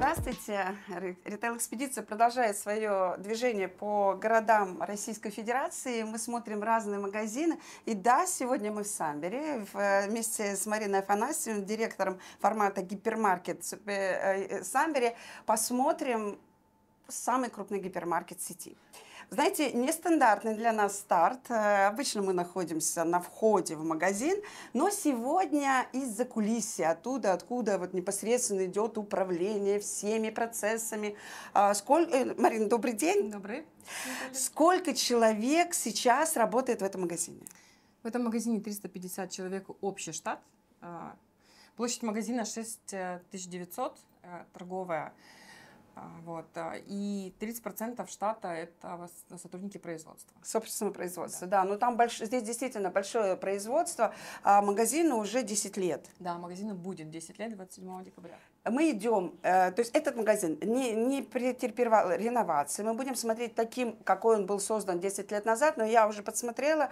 Здравствуйте. Ритейл-экспедиция продолжает свое движение по городам Российской Федерации. Мы смотрим разные магазины. И да, сегодня мы в Самбере вместе с Мариной Афанасьевой, директором формата гипермаркет Самбере, посмотрим самый крупный гипермаркет сети. Знаете, нестандартный для нас старт. Обычно мы находимся на входе в магазин, но сегодня из-за кулисья, оттуда, откуда вот непосредственно идет управление всеми процессами. Марина, добрый день. Добрый. Сколько человек сейчас работает в этом магазине? В этом магазине 350 человек общий штат. Площадь магазина 6900, торговая. Вот. И 30% штата — это сотрудники производства. Собственно, производство, да. Но там здесь действительно большое производство, а магазину уже 10 лет. Да, магазину будет 10 лет 27 декабря. Мы идем, то есть этот магазин не претерпевал реновации. Мы будем смотреть таким, какой он был создан 10 лет назад, но я уже подсмотрела.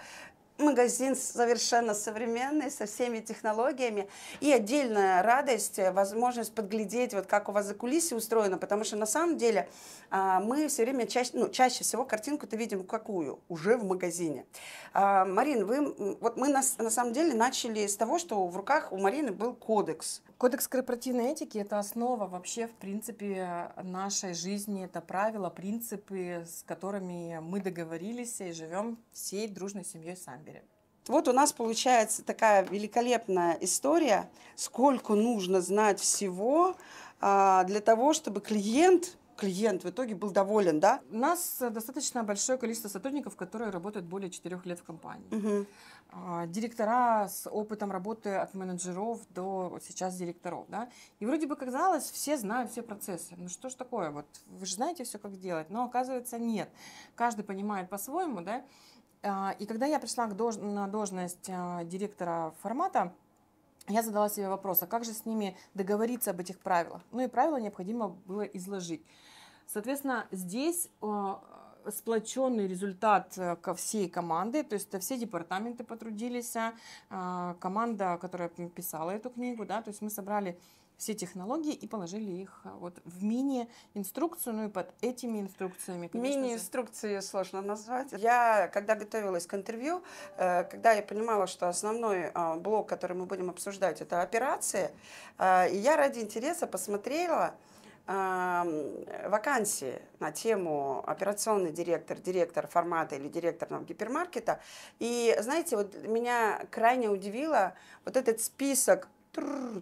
Магазин совершенно современный, со всеми технологиями. И отдельная радость, возможность подглядеть, вот как у вас за кулисами устроено, потому что на самом деле мы все время чаще всего картинку-то видим какую? Уже в магазине. Марин, мы на самом деле начали с того, что в руках у Марины был кодекс. Кодекс корпоративной этики – это основа вообще, в принципе, нашей жизни. Это правила, принципы, с которыми мы договорились и живем всей дружной семьей Самбере. Вот у нас получается такая великолепная история, сколько нужно знать всего для того, чтобы клиент в итоге был доволен, да? У нас достаточно большое количество сотрудников, которые работают более 4 лет в компании. Угу. Директора с опытом работы от менеджеров до сейчас директоров, да? И вроде бы казалось, все знают все процессы. Ну что ж такое, вот вы же знаете все, как делать, но оказывается нет. Каждый понимает по-своему, да? И когда я пришла на должность директора формата, я задала себе вопрос, а как же с ними договориться об этих правилах? Ну и правила необходимо было изложить. Соответственно, здесь сплоченный результат ко всей команде, то есть все департаменты потрудились, команда, которая писала эту книгу, да, то есть мы собрали все технологии и положили их вот в мини-инструкцию, ну и под этими инструкциями. Мини-инструкции сложно назвать. Я, когда готовилась к интервью, когда я понимала, что основной блок, который мы будем обсуждать, это операции, и я ради интереса посмотрела вакансии на тему операционный директор, директор формата или директор гипермаркета. И, знаете, вот меня крайне удивило вот этот список.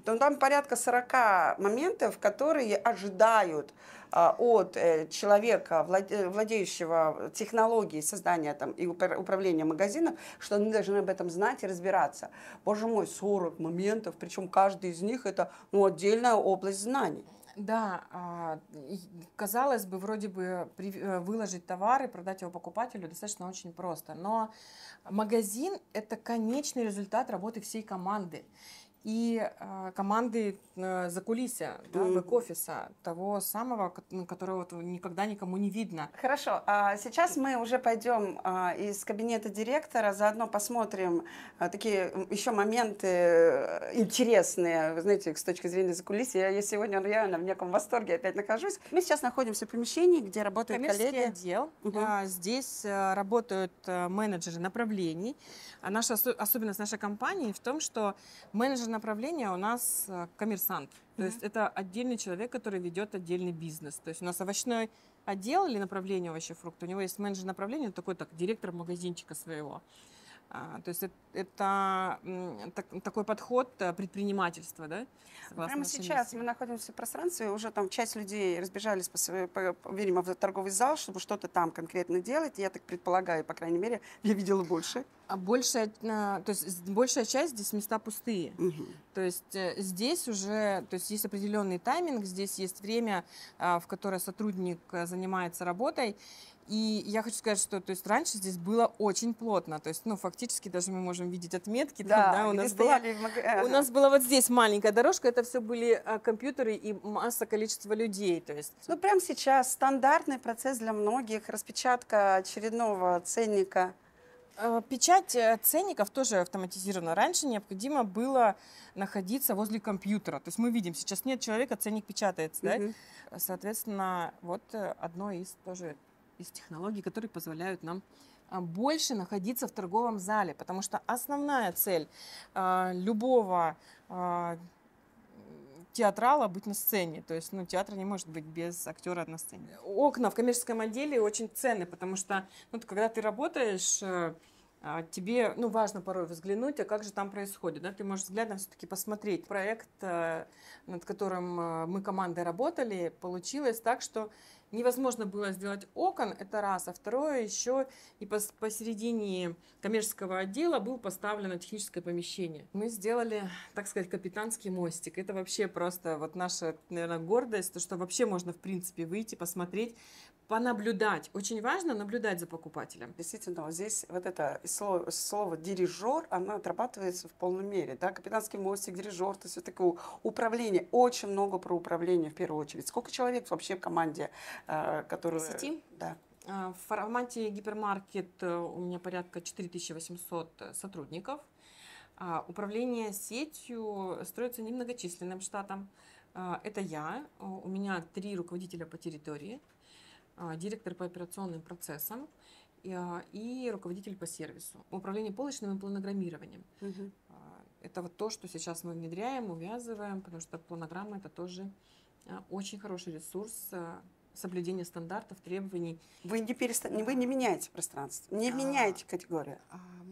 Там порядка 40 моментов, которые ожидают от человека, владеющего технологией создания там, и управления магазином, что они должны об этом знать и разбираться. Боже мой, 40 моментов, причем каждый из них это отдельная область знаний. Да, казалось бы, вроде бы выложить товар и продать его покупателю достаточно очень просто, но магазин – это конечный результат работы всей команды. И команды закулисья, да, бэк-офиса, того самого, которого никогда никому не видно. Хорошо, а сейчас мы уже пойдем из кабинета директора, заодно посмотрим такие еще моменты интересные, вы знаете, с точки зрения закулисья. Я сегодня реально в неком восторге опять нахожусь. Мы сейчас находимся в помещении, где работают коллеги. Отдел. Угу. Здесь работают менеджеры направлений. Наша особенность нашей компании в том, что менеджер направления у нас коммерсант, то есть это отдельный человек, который ведет отдельный бизнес. То есть у нас овощной отдел или направление овощефрукт, у него есть менеджер направления, такой так директор магазинчика своего. То есть это такой подход предпринимательства, да? Прямо сейчас мы находимся в пространстве, уже там часть людей разбежались, видимо, в торговый зал, чтобы что-то там конкретно делать. Я так предполагаю, по крайней мере, я видела больше. А большая часть здесь места пустые. Угу. То есть здесь уже есть определенный тайминг, здесь есть время, в которое сотрудник занимается работой. И я хочу сказать, что раньше здесь было очень плотно, фактически даже мы можем видеть отметки. Да, там, да, у нас была вот здесь маленькая дорожка, это все были компьютеры и масса количества людей. Прямо сейчас стандартный процесс для многих, распечатка очередного ценника Печать ценников тоже автоматизирована. Раньше необходимо было находиться возле компьютера. То есть мы видим, сейчас нет человека, ценник печатается. Да? Соответственно, вот одно из тоже из технологий, которые позволяют нам больше находиться в торговом зале. Потому что основная цель любого театрала быть на сцене. То есть, ну, театр не может быть без актера на сцене. Окна в коммерческом отделе очень ценны, потому что, ну, когда ты работаешь, тебе, ну, важно порой взглянуть, а как же там происходит. Да? Ты можешь взглядом все-таки посмотреть. Проект, над которым мы командой работали, получилось так, что невозможно было сделать окон, это раз, а второе еще и посередине коммерческого отдела было поставлено техническое помещение. Мы сделали, так сказать, капитанский мостик. Это вообще просто вот наша, наверное, гордость, то, что вообще можно, в принципе, выйти, посмотреть, понаблюдать. Очень важно наблюдать за покупателем. Действительно, здесь вот это слово «дирижер», оно отрабатывается в полной мере. Да? Капитанский мостик, дирижер, то есть такое управление. Очень много про управление в первую очередь. Сколько человек вообще в команде, которые... Сети? Да. В формате гипермаркет у меня порядка 4800 сотрудников. Управление сетью строится немногочисленным штатом. Это я, у меня 3 руководителя по территории, директор по операционным процессам и руководитель по сервису. Управление полочным и планограммированием. Угу. Это вот то, что сейчас мы внедряем, увязываем, потому что планограмма — это тоже очень хороший ресурс соблюдения стандартов, требований. Вы не меняете пространство, не меняете категорию.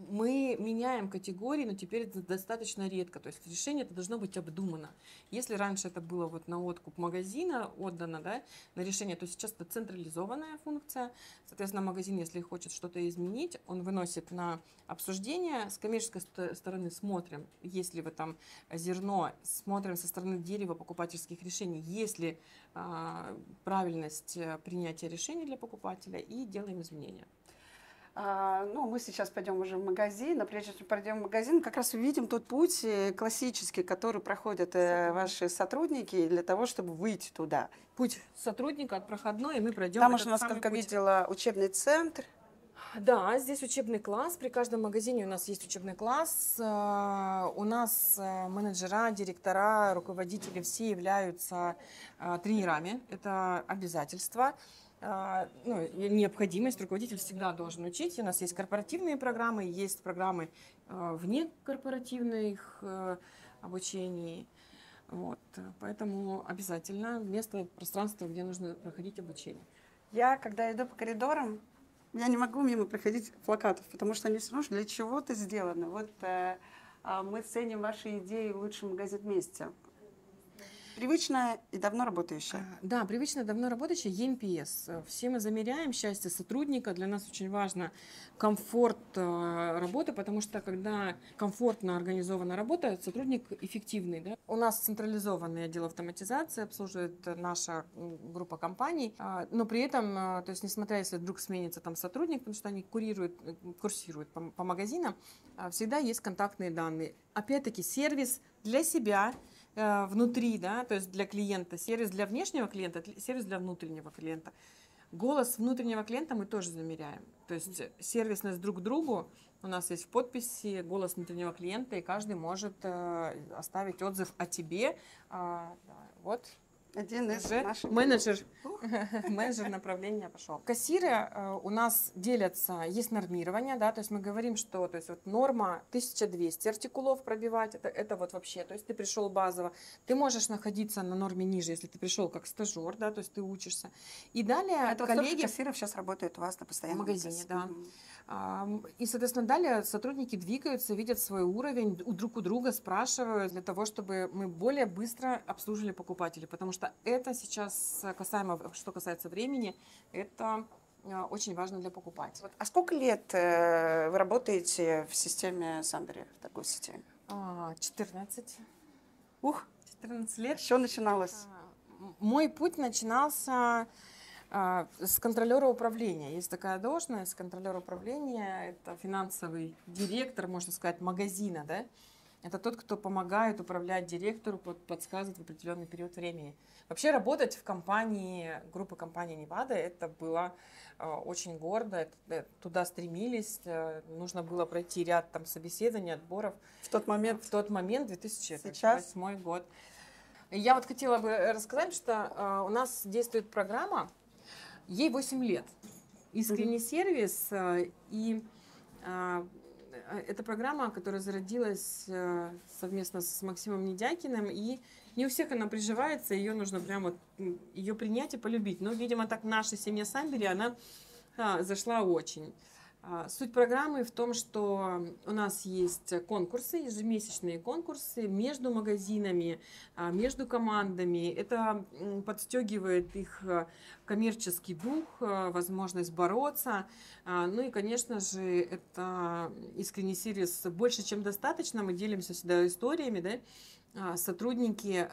Мы меняем категории, но теперь это достаточно редко. То есть решение это должно быть обдумано. Если раньше это было вот на откуп магазина отдано, да, на решение, то сейчас это централизованная функция. Соответственно, магазин, если хочет что-то изменить, он выносит на обсуждение. С коммерческой стороны смотрим, если в этом зерно, смотрим со стороны дерева покупательских решений, есть ли правильность принятия решений для покупателя, и делаем изменения. Ну, мы сейчас пойдем уже в магазин, но прежде чем пойдем в магазин, как раз увидим тот путь классический, который проходят ваши сотрудники для того, чтобы выйти туда. Путь сотрудника от проходной, и мы пройдем. Там уже, насколько видела, учебный центр. Да, здесь учебный класс. При каждом магазине у нас есть учебный класс. У нас менеджера, директора, руководители все являются тренерами. Это обязательство. Ну, необходимость, руководитель всегда должен учить. У нас есть корпоративные программы, есть программы вне корпоративных обучений. Вот. Поэтому обязательно место, пространство, где нужно проходить обучение. Я, когда иду по коридорам, я не могу мимо проходить плакатов, потому что они все равно для чего-то сделаны. Вот мы ценим ваши идеи «Лучший магазин вместе». Привычная и давно работающая. Да, привычная, давно работающая ЕНПС. Все мы замеряем счастье сотрудника. Для нас очень важно комфорт работы, потому что когда комфортно организована работа, сотрудник эффективный. Да? У нас централизованный отдел автоматизации, обслуживает наша группа компаний. Но при этом, то есть, несмотря если вдруг сменится там сотрудник, потому что они курсируют по магазинам, всегда есть контактные данные. Опять-таки сервис для себя внутри, да, то есть для клиента, сервис для внешнего клиента, сервис для внутреннего клиента. Голос внутреннего клиента мы тоже замеряем. То есть сервисность друг к другу у нас есть в подписи, голос внутреннего клиента, и каждый может оставить отзыв о тебе. Вот. Один из наших менеджер направления пошел. Кассиры у нас делятся, есть нормирование, да, то есть мы говорим, что то есть вот норма 1200 артикулов пробивать, это вот вообще, то есть ты пришел базово, ты можешь находиться на норме ниже, если ты пришел как стажер, да, то есть ты учишься. И далее это коллеги... Кассиров сейчас работают у вас на постоянном магазине, да. И, соответственно, далее сотрудники двигаются, видят свой уровень, друг у друга спрашивают для того, чтобы мы более быстро обслужили покупателей, потому что это сейчас, что касается времени, это очень важно для покупателя. А сколько лет вы работаете в системе Самбери, в такой сети? 14. Ух, 14 лет. Что начиналось? Мой путь начинался с контролера управления. Есть такая должность, контролер управления, это финансовый директор, можно сказать, магазина, да? Это тот, кто помогает управлять директору, подсказывает в определенный период времени. Вообще работать в компании, группа компании Невада, это было очень гордо, туда стремились, нужно было пройти ряд там собеседований, отборов. В тот момент, 2008 год. Я вот хотела бы рассказать, что у нас действует программа, ей 8 лет, искренний сервис, и это программа, которая зародилась совместно с Максимом Недякиным, и не у всех она приживается, ее нужно прямо, ее принять и полюбить. Но, видимо, так наша семья Самбери, она зашла очень. Суть программы в том, что у нас есть конкурсы, ежемесячные конкурсы между магазинами, между командами. Это подстегивает их коммерческий дух, возможность бороться. Ну и, конечно же, это искренний сервис больше, чем достаточно. Мы делимся всегда историями, да? Сотрудники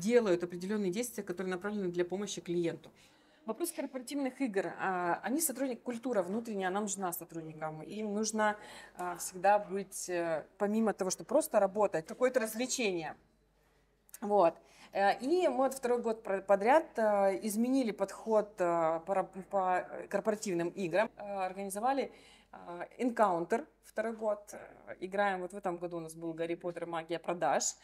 делают определенные действия, которые направлены для помощи клиенту. Вопрос корпоративных игр. Они сотрудник, культура внутренняя, она нужна сотрудникам. Им нужно всегда быть, помимо того, что просто работать, какое-то развлечение. Вот. И мы второй год подряд изменили подход по корпоративным играм. Организовали Encounter второй год. Играем, вот в этом году у нас был Гарри Поттер, магия продаж.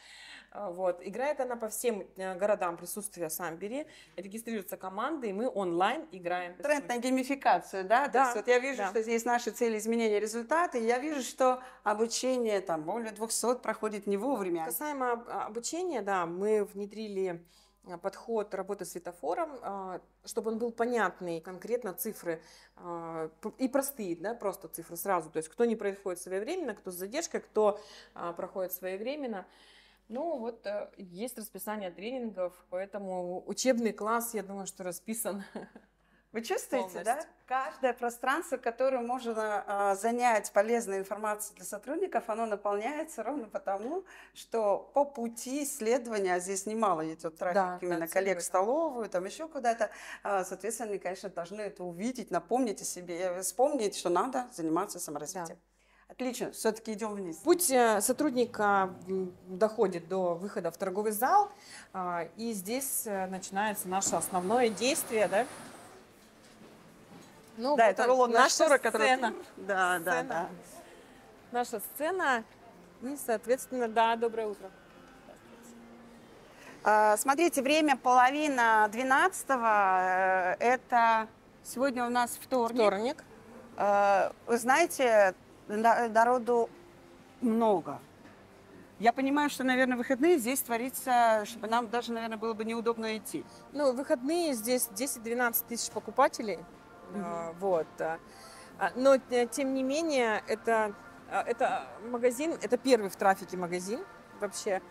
Вот. Играет она по всем городам присутствия Самбери. Регистрируются команды, и мы онлайн играем. Тренд на геймификацию, да? Да. То есть, вот я вижу, что здесь наши цели, изменения, результаты. Я вижу, что обучение там более 200 проходит не вовремя. Касаемо обучения, да, мы внедрили подход работы светофором, чтобы он был понятный, конкретно цифры и простые, да, просто цифры сразу. То есть кто не проходит своевременно, кто с задержкой, кто проходит своевременно. Ну вот есть расписание тренингов, поэтому учебный класс, я думаю, что расписан. Вы чувствуете, полностью, да? Каждое пространство, которое можно занять полезной информацией для сотрудников, оно наполняется ровно потому, что по пути исследования, а здесь немало идет трафик, да, именно коллег в столовую, там еще куда-то, соответственно, они, конечно, должны это увидеть, напомнить о себе, вспомнить, что надо заниматься саморазвитием. Да. Отлично, все-таки идем вниз. Путь сотрудника доходит до выхода в торговый зал, и здесь начинается наше основное действие, да? Ну, да, это рулон на 40, который... Да, да, да. Наша сцена. И, соответственно, да, доброе утро. Смотрите, время 11:30. Это сегодня у нас вторник. Вы знаете, народу много. Я понимаю, что, наверное, выходные здесь творится, чтобы нам даже, наверное, было бы неудобно идти. Ну, выходные здесь 10-12 тысяч покупателей. Вот. Но, тем не менее, это магазин, это первый в трафике магазин вообще,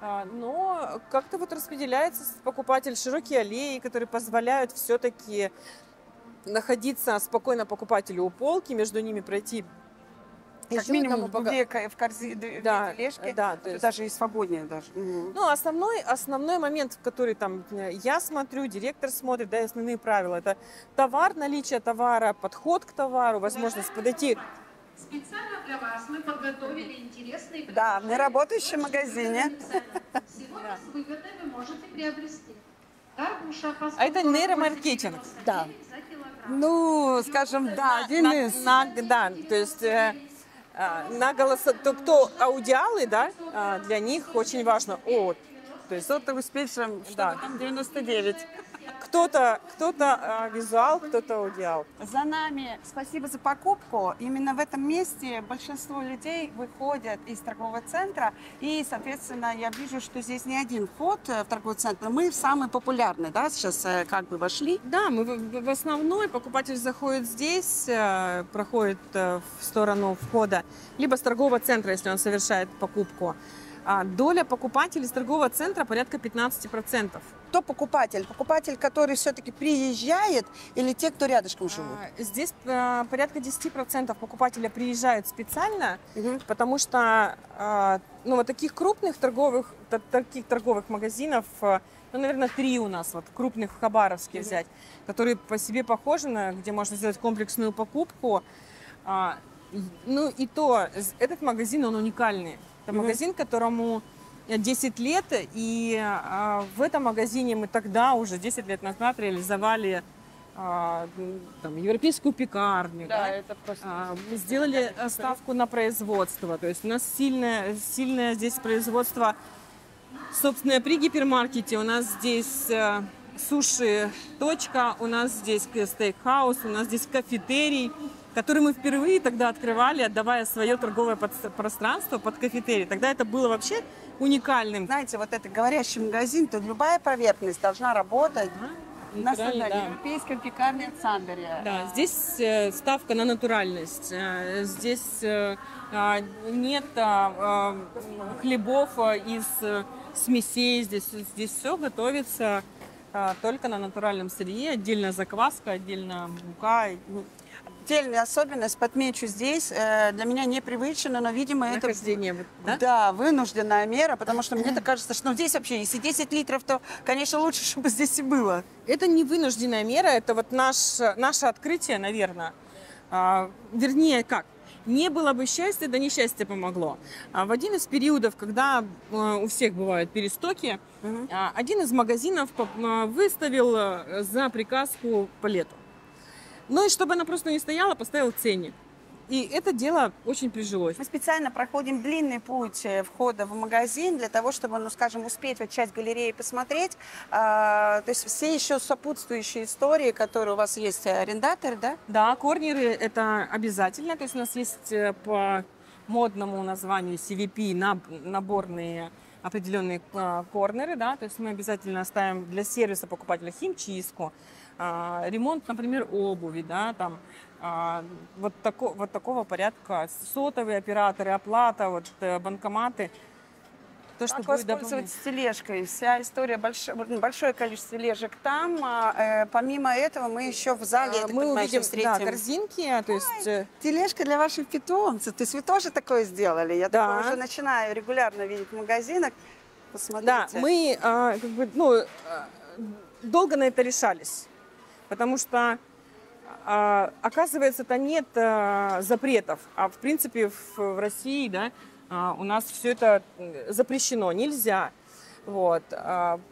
но как-то вот распределяется покупатель, широкие аллеи, которые позволяют все-таки находиться спокойно покупателю у полки, между ними пройти. Как еще минимум две тележки, да, то есть... даже и свободнее даже. Ну, основной момент, который там я смотрю, директор смотрит, да, основные правила, это товар, наличие товара, подход к товару, возможность подойти. Специально для вас мы подготовили интересные предложения. Да, мы работающие в магазине. Сегодня с выгодой вы можете приобрести. А это нейромаркетинг. Да. Ну, скажем, да, Денис. Да, то есть... на голоса, кто аудиалы, да, для них очень важно. О, то есть кто-то успеет, да, 99. Кто-то визуал, кто-то аудиал. За нами. Спасибо за покупку. Именно в этом месте большинство людей выходят из торгового центра. И, соответственно, я вижу, что здесь не один вход в торговый центр. Мы самые популярные, да, сейчас как бы вошли. Да, мы в основной покупатель заходит здесь, проходит в сторону входа, либо с торгового центра, если он совершает покупку. Доля покупателей из торгового центра порядка 15%. Кто покупатель? Покупатель, который все-таки приезжает, или те, кто рядышком живут? Здесь порядка 10% покупателя приезжают специально, потому что ну, вот таких крупных торговых магазинов, ну, наверное, 3 у нас, вот, крупных в Хабаровске взять, которые по себе похожи, где можно сделать комплексную покупку. Ну и то, этот магазин, он уникальный. Это магазин, которому 10 лет, и в этом магазине мы тогда уже 10 лет назад реализовали там, европейскую пекарню, да, это просто... сделали ставку на производство, то есть у нас сильное здесь производство, собственно, при гипермаркете, у нас здесь суши-точка, у нас здесь стейкхаус, у нас здесь кафетерий, который мы впервые тогда открывали, отдавая свое торговое пространство под кафетерий. Тогда это было вообще уникальным. Знаете, вот это говорящий магазин, тут любая поверхность должна работать. На европейском пекарне в Цандере. Да, здесь ставка на натуральность. Здесь нет хлебов из смесей. Здесь все готовится только на натуральном сырье. Отдельно закваска, отдельно мука. Отдельная особенность, подмечу здесь, для меня непривычно, но, видимо, это вынужденная мера, потому что мне так кажется, что здесь вообще, если 10 литров, то, конечно, лучше, чтобы здесь и было. Это не вынужденная мера, это вот наше открытие, наверное. Вернее, как? Не было бы счастья, да несчастье помогло. В один из периодов, когда у всех бывают перестоки, один из магазинов выставил за приказку палету. Ну и чтобы она просто не стояла, поставил ценник. И это дело очень прижилось. Мы специально проходим длинный путь входа в магазин для того, чтобы, ну, скажем, успеть вот часть галереи посмотреть. То есть все еще сопутствующие истории, которые у вас есть, арендаторы, да? Да, корнеры – это обязательно. То есть у нас есть по модному названию CVP наборные определенные корнеры, да, то есть мы обязательно оставим для сервиса покупателя химчистку, ремонт, например, обуви, да, там, вот такого порядка, сотовые операторы, оплата, вот, банкоматы. То, что как воспользоваться тележкой? Вся история, большое количество тележек там. Помимо этого мы еще в зале мы увидим корзинки. То есть... тележка для ваших питомцев. То есть вы тоже такое сделали? Я такое уже начинаю регулярно видеть в магазинах. Посмотрите. Да, мы как бы, долго на это решались, потому что оказывается, это нет запретов, а в принципе в России, да, у нас все это запрещено, нельзя. Вот.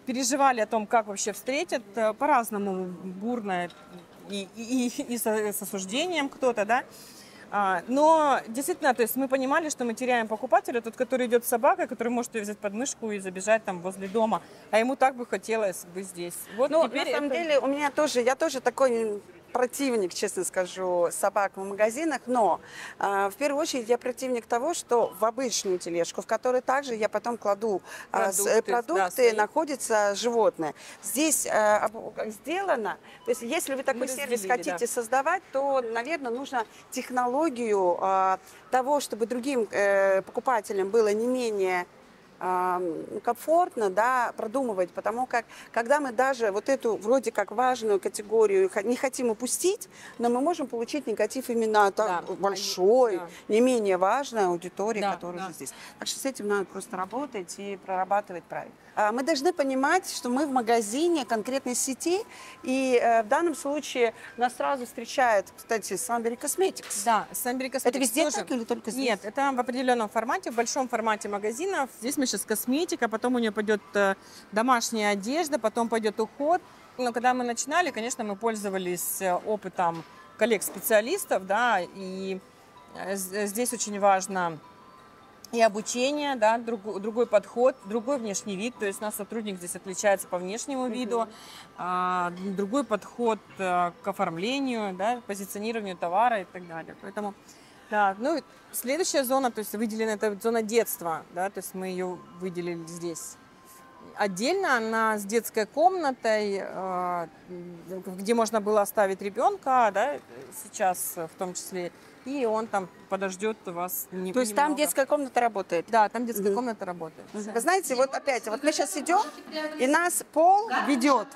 Переживали о том, как вообще встретят, по-разному, бурно и с осуждением кто-то, да. Но действительно, то есть мы понимали, что мы теряем покупателя, тот, который идет с собакой, который может ее взять под мышку и забежать там возле дома, а ему так бы хотелось бы здесь. Вот, ну, теперь на самом деле у меня тоже, я тоже такой... противник, честно скажу, собак в магазинах, но в первую очередь я противник того, что в обычную тележку, в которой также я потом кладу продукты находится животное. Здесь сделано, то есть если вы такой сервис хотите создавать, то, наверное, нужно технологию того, чтобы другим покупателям было не менее комфортно, да, продумывать, потому как, когда мы даже вот эту вроде как важную категорию не хотим упустить, но мы можем получить негатив именно большой, не менее важной аудитории, которая уже здесь. Так что с этим надо просто работать и прорабатывать правильно. Мы должны понимать, что мы в магазине конкретной сети, и в данном случае нас сразу встречает, кстати, Sunbury Cosmetics. Да, Sunbury Cosmetics. Это везде так или только здесь? Нет, это в определенном формате, в большом формате магазинов. Здесь мы сейчас косметика, потом у нее пойдет домашняя одежда, потом пойдет уход. Но когда мы начинали, конечно, мы пользовались опытом коллег-специалистов, да, и здесь очень важно и обучение, да, другой подход, другой внешний вид, то есть наш сотрудник здесь отличается по внешнему виду, другой подход к оформлению, да, позиционированию товара и так далее. Поэтому... Да, ну следующая зона, то есть выделена эта зона детства, да, то есть мы ее выделили здесь. Отдельно она с детской комнатой, где можно было оставить ребенка, да, сейчас в том числе, и он там подождет вас. То есть там детская комната работает? Да, там детская комната работает. Вы знаете, вот опять, вот мы сейчас идем, и нас пол ведет,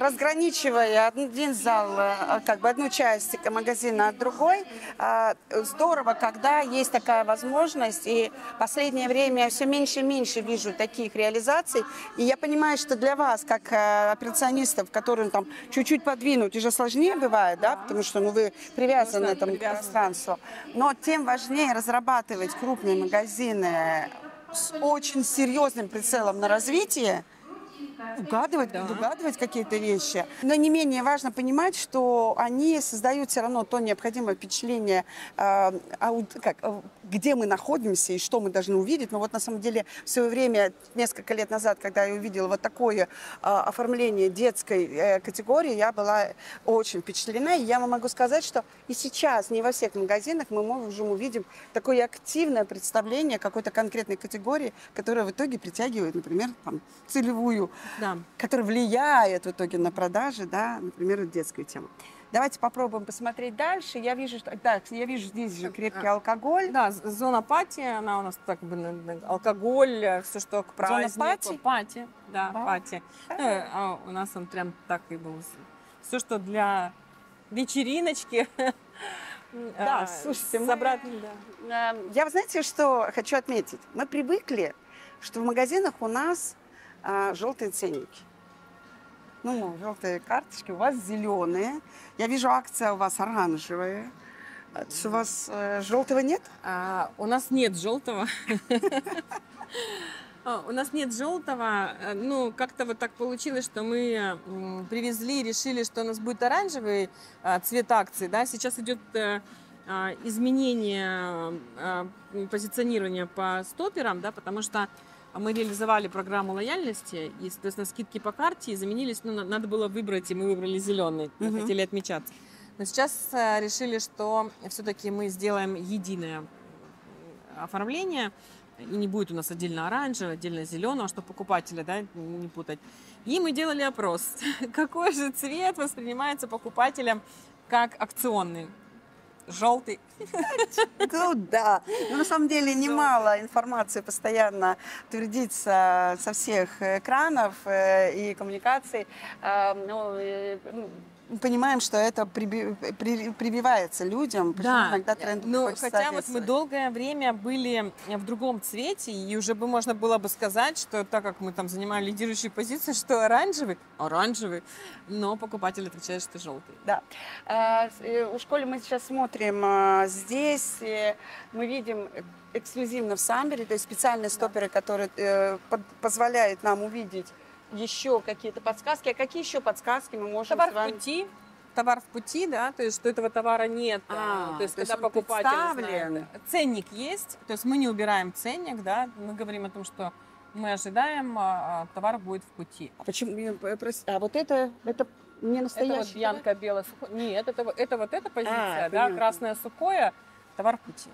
разграничивая один зал, как бы одну часть магазина от другой. Здорово, когда есть такая возможность, и в последнее время я все меньше и меньше вижу таких реализаций, и я понимаю, что для вас, как операционистов, которым там чуть-чуть подвинуть, уже сложнее бывает, да, потому что, ну, вы привязаны обязан этому пространству. Но тем важнее разрабатывать крупные магазины с очень серьезным прицелом на развитие, предугадывать какие-то вещи. Но не менее важно понимать, что они создают все равно то необходимое впечатление, где мы находимся и что мы должны увидеть. Но вот на самом деле в свое время, несколько лет назад, когда я увидела вот такое оформление детской категории, я была очень впечатлена. И я вам могу сказать, что и сейчас не во всех магазинах мы можем увидеть такое активное представление какой-то конкретной категории, которая в итоге притягивает, например, там, целевую, который влияет в итоге на продажи, да, например, детскую тему. Давайте попробуем посмотреть дальше. Я вижу, что я вижу здесь же крепкий алкоголь. Да, зона пати, она у нас так бы алкоголь, все что к празднику. Зона пати, пати. А у нас он прям так и был. Все что для вечериночки. Да, слушайте, я, вы знаете, что хочу отметить? Мы привыкли, что в магазинах у нас желтые ценники. Ну, желтые карточки, у вас зеленые. Я вижу, акция у вас оранжевая. У вас желтого нет? У нас нет желтого. У нас нет желтого. Ну, как-то вот так получилось, что мы привезли, решили, что у нас будет оранжевый цвет акции. Да? Сейчас идет изменение позиционирования по стоперам, да, потому что мы реализовали программу лояльности, и, соответственно, скидки по карте и заменились, ну, надо было выбрать, и мы выбрали зеленый, мы хотели отмечаться. Но сейчас решили, что все-таки мы сделаем единое оформление, и не будет у нас отдельно оранжевого, отдельно зеленого, чтобы покупателя, да, не путать. И мы делали опрос, какой же цвет воспринимается покупателем как акционный. Желтый. Ну да. Но, на самом деле немало информации постоянно твердится со всех экранов и коммуникаций. Понимаем, что это прививается людям. Да. Иногда тренд, ну, хотя вот мы долгое время были в другом цвете, и уже бы можно было бы сказать, что так как мы там занимали лидирующие позиции, что оранжевый, но покупатель отвечает, что желтый. Да. У школы мы сейчас смотрим здесь, мы видим эксклюзивно в Самбере, то есть специальные стоперы, которые позволяют нам увидеть еще какие-то подсказки. А какие еще подсказки мы можем товар с вами... Товар в пути, да, то есть что этого товара нет. То есть когда покупатель знает. Ценник есть, то есть мы не убираем ценник, да, мы говорим о том, что мы ожидаем, товар будет в пути. А почему? А вот это не настоящее? Это вот янка белая сухое. Нет, это вот эта позиция, да, красное сухое, товар в пути.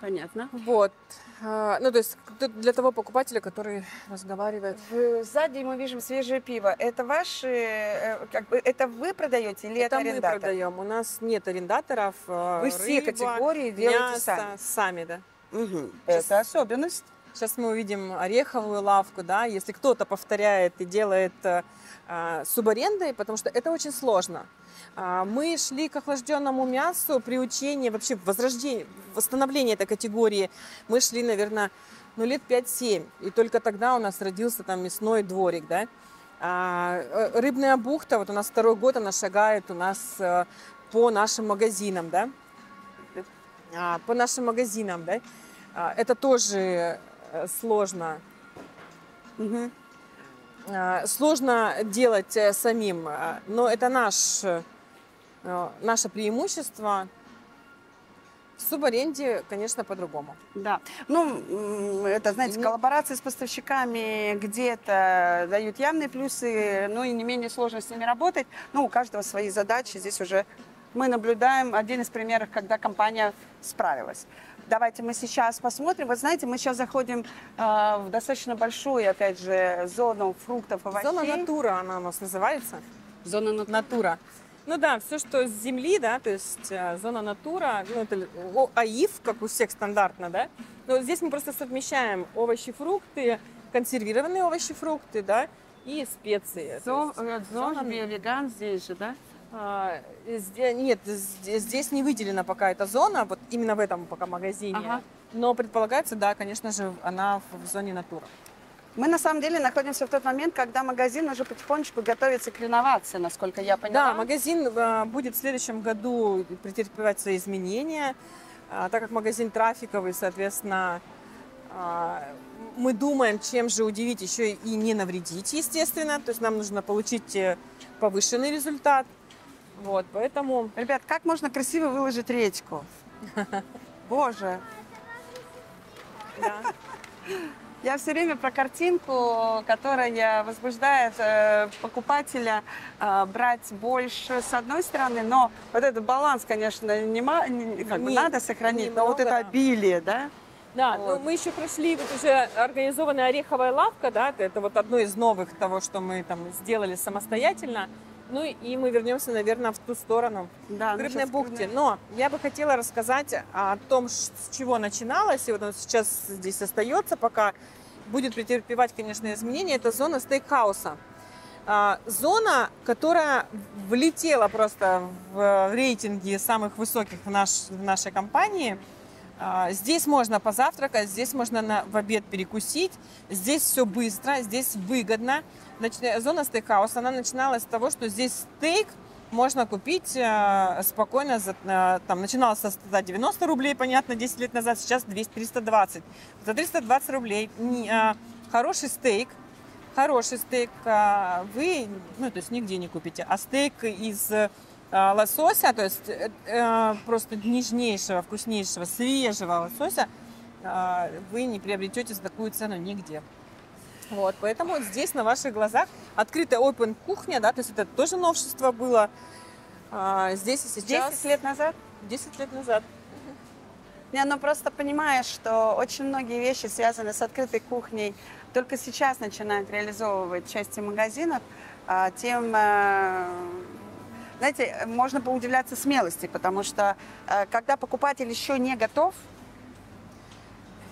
Понятно. Вот. Ну, то есть для того покупателя, который разговаривает. Сзади мы видим свежее пиво. Это ваши, как бы, это вы продаете или это арендатор? Мы продаем. У нас нет арендаторов. Вы рыба, все категории делаете мясо, сами, да. Это особенность. Сейчас мы увидим ореховую лавку, да, если кто-то повторяет и делает субарендой, потому что это очень сложно. Мы шли к охлажденному мясу, приучение, вообще возрождение, восстановление этой категории. Мы шли, наверное, ну, лет 5-7, и только тогда у нас родился там мясной дворик, да. Рыбная бухта, вот у нас второй год она шагает у нас по нашим магазинам, да. Это тоже сложно. Сложно делать самим, но это наше преимущество. В субаренде, конечно, по-другому. Да. Ну, это, знаете, коллаборации с поставщиками где-то дают явные плюсы, но и не менее сложно с ними работать. Но у каждого свои задачи. Здесь уже мы наблюдаем один из примеров, когда компания справилась. Давайте мы сейчас посмотрим. Вы знаете, мы сейчас заходим в достаточно большую, опять же, зону фруктов, овощей. Зона натура она у нас называется. Зона натура. Ну да, все, что с земли, да, то есть зона натура, ну, это АИФ, как у всех стандартно, да. Но здесь мы просто совмещаем овощи, фрукты, консервированные овощи, фрукты, да, и специи. Зона веган здесь же, да? Нет, здесь не выделена пока эта зона, вот именно в этом пока магазине. Но предполагается, да, конечно же, она в зоне натура. Мы на самом деле находимся в тот момент, когда магазин уже потихонечку готовится к реновации, насколько я поняла. Да, магазин будет в следующем году претерпевать свои изменения, так как магазин трафиковый, соответственно, мы думаем, чем же удивить еще и не навредить, естественно. То есть нам нужно получить повышенный результат. Вот, поэтому... Ребят, как можно красиво выложить речку? Боже! Я все время про картинку, которая возбуждает покупателя брать больше с одной стороны, но вот этот баланс, конечно, надо сохранить, немного, но вот это обилие, да? Да, вот. Ну, мы еще прошли, вот уже организованная ореховая лавка, да, это вот одно из новых того, что мы там сделали самостоятельно. Ну и мы вернемся, наверное, в ту сторону, да, в Рыбной бухте. Но я бы хотела рассказать о том, с чего начиналось. И вот он сейчас здесь остается, пока будет претерпевать, конечно, изменения. Это зона стейкхауса. Зона, которая влетела просто в рейтинги самых высоких в нашей компании. Здесь можно позавтракать, здесь можно в обед перекусить, здесь все быстро, здесь выгодно. Зона стейкхауса, она начиналась с того, что здесь стейк можно купить спокойно, там начиналось со 190 рублей, понятно, 10 лет назад, сейчас 320. За 320 рублей хороший стейк вы, ну, то есть нигде не купите, а стейк из... лосося, то есть просто нежнейшего, вкуснейшего, свежего лосося вы не приобретете за такую цену нигде. Вот, поэтому здесь на ваших глазах открытая open кухня, да, то есть это тоже новшество было здесь и сейчас. 10 лет назад? 10 лет назад. Не, ну просто понимаешь, что очень многие вещи, связанные с открытой кухней, только сейчас начинают реализовывать части магазинов, тем... Знаете, можно поудивляться смелости, потому что когда покупатель еще не готов,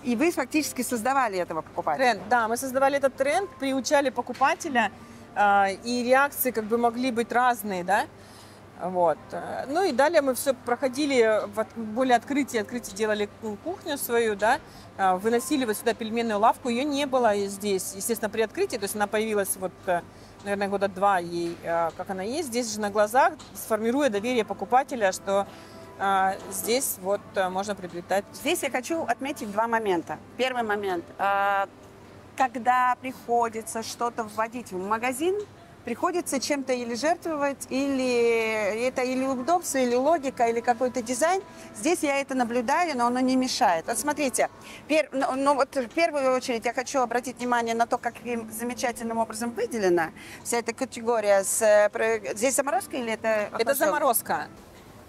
и вы фактически создавали этого покупателя. Тренд, да, мы создавали этот тренд, приучали покупателя, и реакции как бы могли быть разные, да. Вот. Ну и далее мы все проходили, более открытие делали кухню свою, да, выносили вот сюда пельменную лавку, ее не было здесь, естественно, при открытии, то есть она появилась вот, наверное, года два ей, как она есть, здесь же на глазах, сформируя доверие покупателя, что здесь вот можно приобретать. Здесь я хочу отметить два момента. Первый момент, когда приходится что-то вводить в магазин, приходится чем-то или жертвовать, или это или удобство, или логика, или какой-то дизайн. Здесь я это наблюдаю, но оно не мешает. Вот смотрите, вот в первую очередь я хочу обратить внимание на то, каким замечательным образом выделена вся эта категория. Здесь заморозка или это? Это заморозка.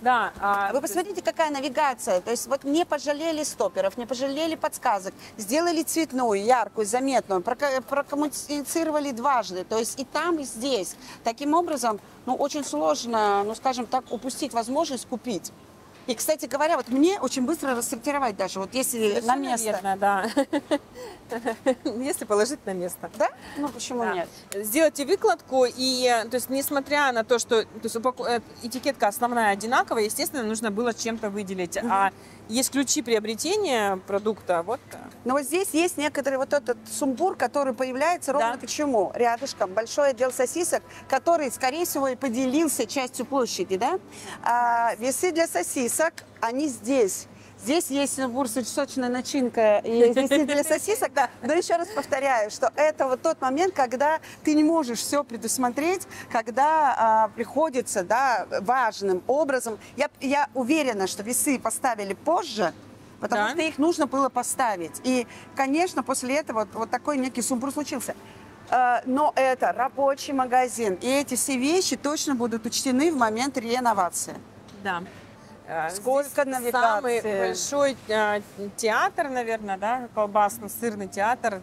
Да, вы посмотрите, какая навигация. То есть вот не пожалели стоперов, не пожалели подсказок, сделали цветную, яркую, заметную, прокоммуницировали дважды. То есть и там, и здесь. Таким образом, ну, очень сложно, ну, скажем так, упустить возможность купить. И, кстати говоря, вот мне очень быстро рассортировать даже, вот если это на место. Верно, да. Если положить на место. Да? Ну, почему да. Нет? Сделайте выкладку, и, то есть, несмотря на то, что то есть, этикетка основная одинаковая, естественно, нужно было чем-то выделить. Угу. А есть ключи приобретения продукта, вот. Но вот здесь есть некоторый вот этот сумбур, который появляется ровно да. Почему? Рядышком большой отдел сосисок, который, скорее всего, и поделился частью площади, да? А весы для сосисок. Они здесь. Здесь есть набор сочная начинка и здесь для сосисок. Да. Но еще раз повторяю, что это вот тот момент, когда ты не можешь все предусмотреть, когда приходится да, важным образом. Я уверена, что весы поставили позже, потому да. Что их нужно было поставить. И, конечно, после этого вот такой некий сумбур случился. Но это рабочий магазин. И эти все вещи точно будут учтены в момент реновации. Да. Сколько навигации? Самый большой театр, наверное, да, колбасно-сырный театр.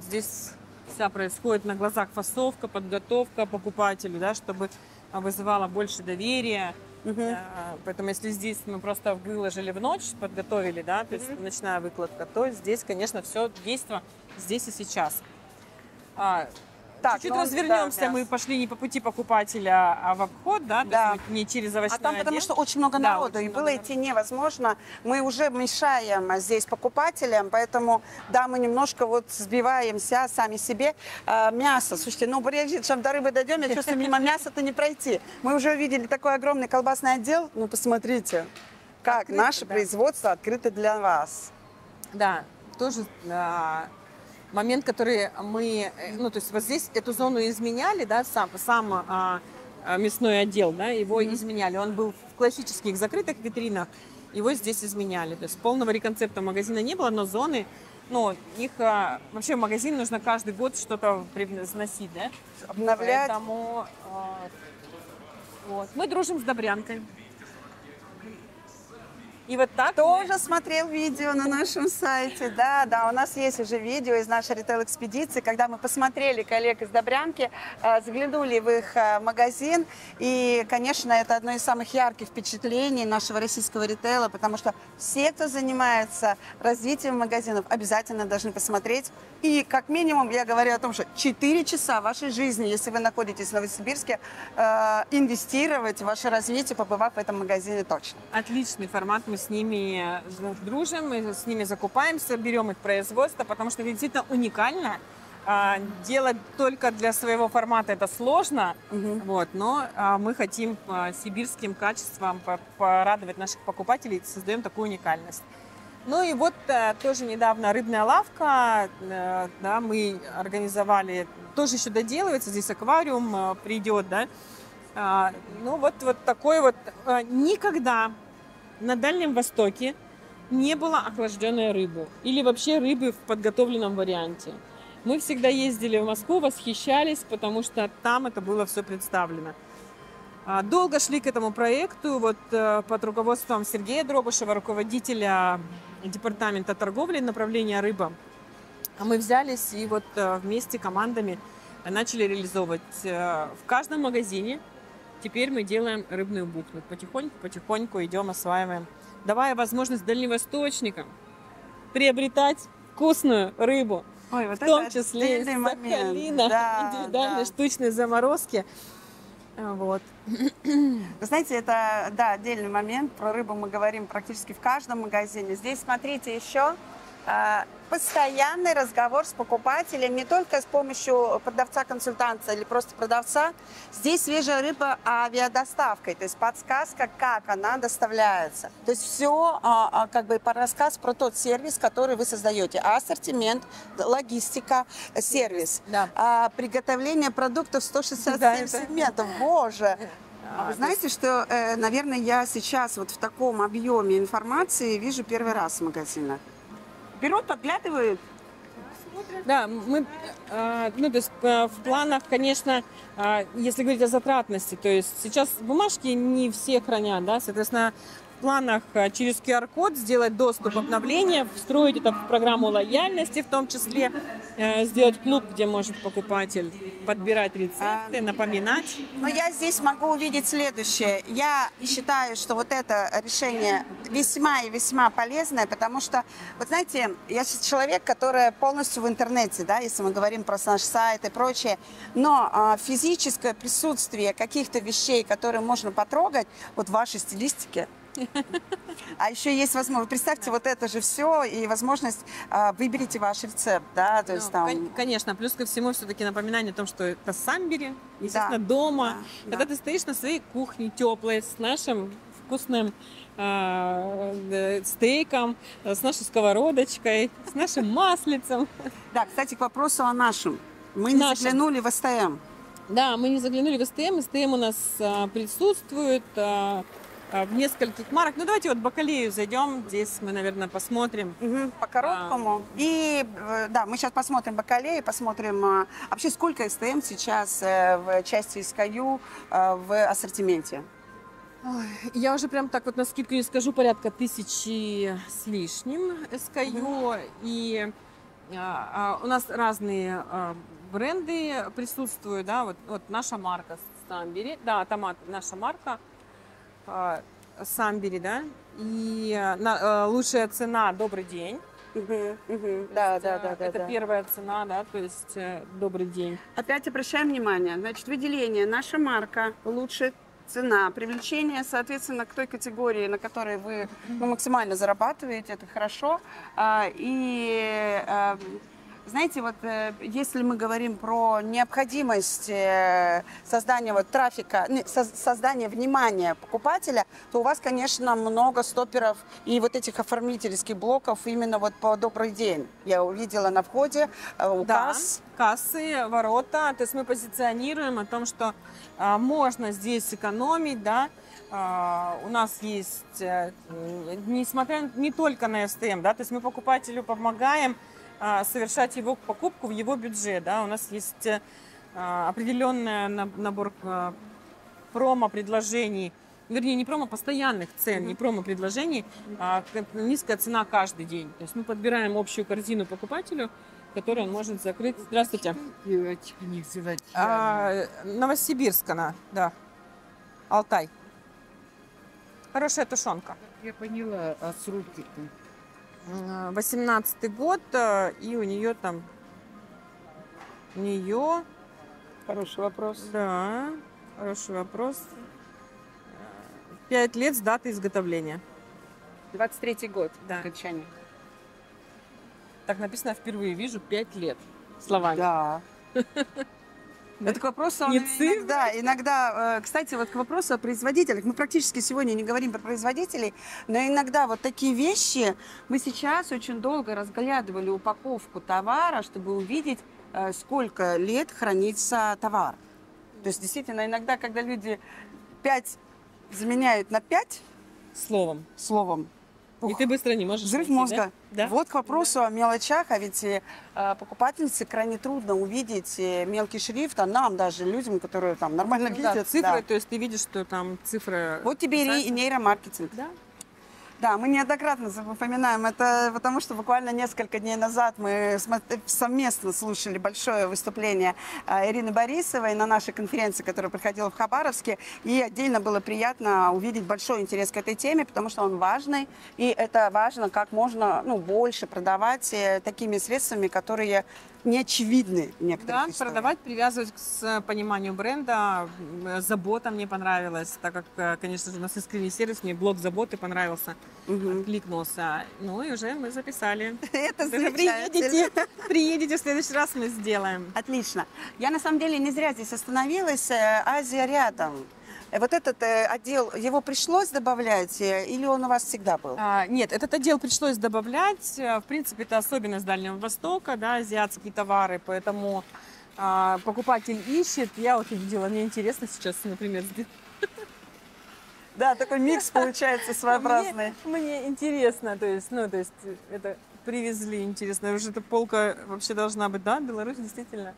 Здесь вся происходит на глазах фасовка, подготовка покупателю, да, чтобы вызывало больше доверия. Угу. Поэтому если здесь мы просто выложили в ночь, подготовили, да, то есть ночная выкладка, то здесь, конечно, все действие здесь и сейчас. Так, чуть-чуть развернемся, да, мы пошли не по пути покупателя, а в обход, да, да. Не через овощную одежду. Потому что очень много народу, да, очень и много было народу. Идти невозможно. Мы уже мешаем здесь покупателям, поэтому, да, мы немножко вот сбиваемся сами себе. Мясо, слушайте, ну, прежде чем до рыбы дойдем, я чувствую, мимо мяса-то не пройти. Мы уже видели такой огромный колбасный отдел, ну, посмотрите, как открыто, наше производство открыто для вас. Да, тоже... момент, который мы, ну, то есть вот здесь эту зону изменяли, да, сам мясной отдел, да, его изменяли. Он был в классических закрытых витринах, его здесь изменяли. То есть полного реконцепта магазина не было, но зоны, ну, их вообще в магазин нужно каждый год что-то привносить, да? Обновлять. Поэтому вот. Мы дружим с Добрянкой. И вот так тоже смотрел видео на нашем сайте, да, да, у нас есть уже видео из нашей ритейл-экспедиции, когда мы посмотрели коллег из Добрянки, заглянули в их магазин, и, конечно, это одно из самых ярких впечатлений нашего российского ритейла, потому что все, кто занимается развитием магазинов, обязательно должны посмотреть, и как минимум я говорю о том, что 4 часа вашей жизни, если вы находитесь в Новосибирске, инвестировать в ваше развитие, побывав в этом магазине точно. Отличный формат. Мы с ними дружим, мы с ними закупаемся, берем их производство, потому что это действительно уникально. Делать только для своего формата это сложно, вот, но мы хотим сибирским качеством порадовать наших покупателей, создаем такую уникальность. Ну и вот тоже недавно рыбная лавка, да, мы организовали, тоже еще доделывается, здесь аквариум придет, да. Ну вот, вот такой вот, никогда... На Дальнем Востоке не было охлажденной рыбы или вообще рыбы в подготовленном варианте. Мы всегда ездили в Москву, восхищались, потому что там это было все представлено. Долго шли к этому проекту, вот под руководством Сергея Дробышева, руководителя департамента торговли направления рыба. Мы взялись и вот вместе командами начали реализовывать в каждом магазине. Теперь мы делаем рыбную бухту. Потихоньку идем, осваиваем, давая возможность дальневосточникам приобретать вкусную рыбу. Ой, вот в том числе из Сахалина, да, индивидуальные, да, штучные заморозки. Вот. Вы знаете, это, да, отдельный момент. Про рыбу мы говорим практически в каждом магазине. Здесь, смотрите, еще... постоянный разговор с покупателем, не только с помощью продавца-консультанта или просто продавца. Здесь свежая рыба авиадоставкой, то есть подсказка, как она доставляется. То есть все как бы рассказ про тот сервис, который вы создаете. Ассортимент, логистика, сервис. Да. Приготовление продуктов 167, да, сегментов. Боже! А вы знаете, что, наверное, я сейчас вот в таком объеме информации вижу первый раз в магазинах. Берут, подглядывают. Да, мы, ну, то есть, в планах, конечно, если говорить о затратности, то есть сейчас бумажки не все хранят, да, соответственно, в планах через QR-код сделать доступ, обновления, встроить это в программу лояльности, в том числе сделать клуб, где может покупатель подбирать рецепты, напоминать. Но я здесь могу увидеть следующее. Я считаю, что вот это решение весьма и весьма полезное, потому что, вот знаете, я сейчас человек, который полностью в интернете, да, если мы говорим про наш сайт и прочее, но физическое присутствие каких-то вещей, которые можно потрогать, вот в вашей стилистике. А еще есть возможность, представьте, да, вот это же все, и возможность, выберите ваш рецепт, да, то есть, ну, там... Конечно, плюс ко всему все-таки напоминание о том, что это сам бери, естественно, да, дома, да, когда, да, ты стоишь на своей кухне теплой, с нашим вкусным стейком, с нашей сковородочкой, с нашим маслицем. Да, кстати, к вопросу о нашем. Мы не заглянули в СТМ. Да, мы не заглянули в СТМ, СТМ у нас присутствует... в нескольких марок. Ну, давайте вот Бакалею зайдем. Здесь мы, наверное, посмотрим. Угу, по короткому. И, да, мы сейчас посмотрим Бакалею, посмотрим вообще, сколько СТМ сейчас в части СКЮ в ассортименте. Ой, я уже прям так вот на скидку не скажу, порядка 1000 с лишним СКЮ. Угу. И у нас разные бренды присутствуют, да, вот, вот наша марка Самбери, да, томат, наша марка Самбери, да, и лучшая цена, добрый день, Да. Это первая цена, да, то есть добрый день. Опять обращаем внимание, значит, выделение, наша марка, лучше цена, привлечение, соответственно, к той категории, на которой вы максимально зарабатываете, это хорошо. Знаете, вот если мы говорим про необходимость создания вот трафика, создания внимания покупателя, то у вас, конечно, много стоперов и вот этих оформительских блоков именно вот по «Добрый день». Я увидела на входе указ. Да, кассы, ворота. То есть мы позиционируем о том, что можно здесь экономить, да. У нас есть, несмотря не только на СТМ, да, то есть мы покупателю помогаем совершать его покупку в его бюджет. Да. У нас есть определенный набор промо-предложений, вернее, не промо, постоянных цен, не промо-предложений, а низкая цена каждый день. То есть мы подбираем общую корзину покупателю, которую он может закрыть. Здравствуйте. Новосибирск она, да, Алтай. Хорошая тушенка. Я поняла, от срубки. 18-й год, и у нее... Хороший вопрос. Да, хороший вопрос. 5 лет с даты изготовления. 23-й год, да. Окончание. Так написано, впервые вижу, 5 лет словами. Да. Это к вопросу, иногда, кстати, вот к вопросу о производителях. Мы практически сегодня не говорим про производителей, но иногда вот такие вещи. Мы сейчас очень долго разглядывали упаковку товара, чтобы увидеть, сколько лет хранится товар. То есть, действительно, иногда, когда люди 5 заменяют на 5 словом. И ты быстро не можешь. Взрыв мозга. Да? Вот к вопросу о мелочах, а ведь покупательнице крайне трудно увидеть мелкий шрифт, а нам даже, людям, которые там нормально видят. Да, цифры, да. То есть ты видишь, что там цифры... Вот тебе и нейромаркетинг. Да? Да, мы неоднократно запоминаем это, потому что буквально несколько дней назад мы совместно слушали большое выступление Ирины Борисовой на нашей конференции, которая проходила в Хабаровске, и отдельно было приятно увидеть большой интерес к этой теме, потому что он важный, и это важно, как можно больше продавать такими средствами, которые не очевидны в некоторых историях. Продавать, привязывать к пониманию бренда. Забота мне понравилась, так как, конечно же, у нас искренний сервис, мне блог заботы понравился. Откликнулся. Ну и уже мы записали. Это приедете в следующий раз, мы сделаем. Отлично. Я на самом деле не зря здесь остановилась. Азия рядом. Вот этот отдел, его пришлось добавлять или он у вас всегда был? Нет, этот отдел пришлось добавлять. В принципе, это особенность Дальнего Востока, да, азиатские товары, поэтому покупатель ищет. Я вот увидела, мне интересно сейчас, например, да, такой микс получается своеобразный. Мне интересно, то есть это привезли, интересно. Уже эта полка вообще должна быть, да, Беларусь, действительно.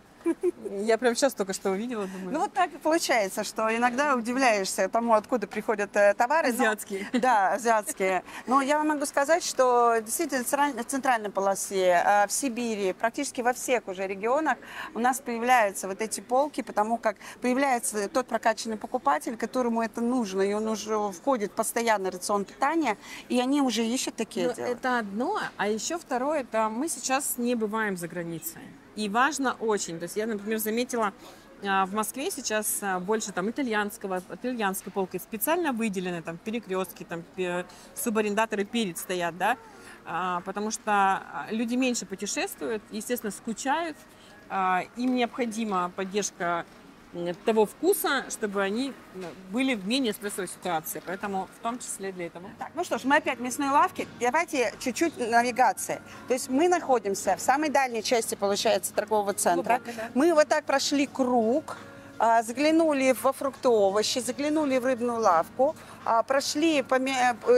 Я прям сейчас только что увидела, думаю. Ну вот так и получается, что иногда удивляешься тому, откуда приходят товары. Азиатские. Но, да, азиатские. Но я вам могу сказать, что действительно в центральной полосе, в Сибири, практически во всех уже регионах у нас появляются вот эти полки, потому как появляется тот прокачанный покупатель, которому это нужно, и он уже входит в постоянный рацион питания, и они уже ищут такие дела. Это одно, а еще второе, это мы сейчас не бываем за границей. И важно очень, то есть я, например, заметила, в Москве сейчас больше там итальянской полки специально выделены, там перекрестки, там субарендаторы перед стоят, да, потому что люди меньше путешествуют, естественно, скучают, им необходима поддержка того вкуса, чтобы они были в менее стрессовой ситуации. Поэтому в том числе для этого. Так, ну что ж, мы опять в мясной лавке. Давайте чуть-чуть навигации. То есть мы находимся в самой дальней части, получается, торгового центра. Глубоко, да. Мы вот так прошли круг, заглянули во фрукты-овощи, заглянули в рыбную лавку, прошли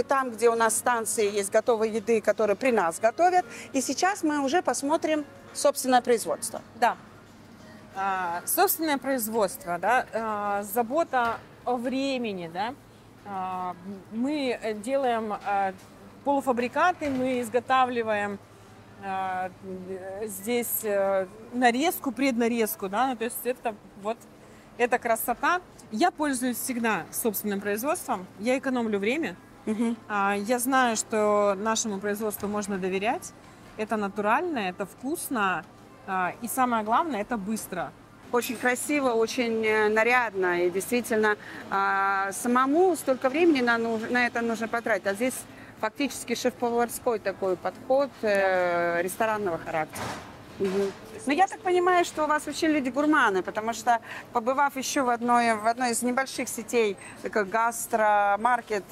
там, где у нас станции есть готовой еды, которые при нас готовят. И сейчас мы уже посмотрим собственное производство. Да. Собственное производство, да, забота о времени, да, мы делаем полуфабрикаты, мы изготавливаем здесь нарезку, преднарезку, да, ну, то есть это вот эта красота. Я пользуюсь всегда собственным производством, я экономлю время, я знаю, что нашему производству можно доверять. Это натурально, это вкусно и самое главное, это быстро. Очень красиво, очень нарядно и действительно самому столько времени на это нужно потратить. А здесь фактически шеф-поварской такой подход ресторанного характера. Угу. Но я так понимаю, что у вас вообще люди гурманы, потому что, побывав еще в одной из небольших сетей, как гастромаркет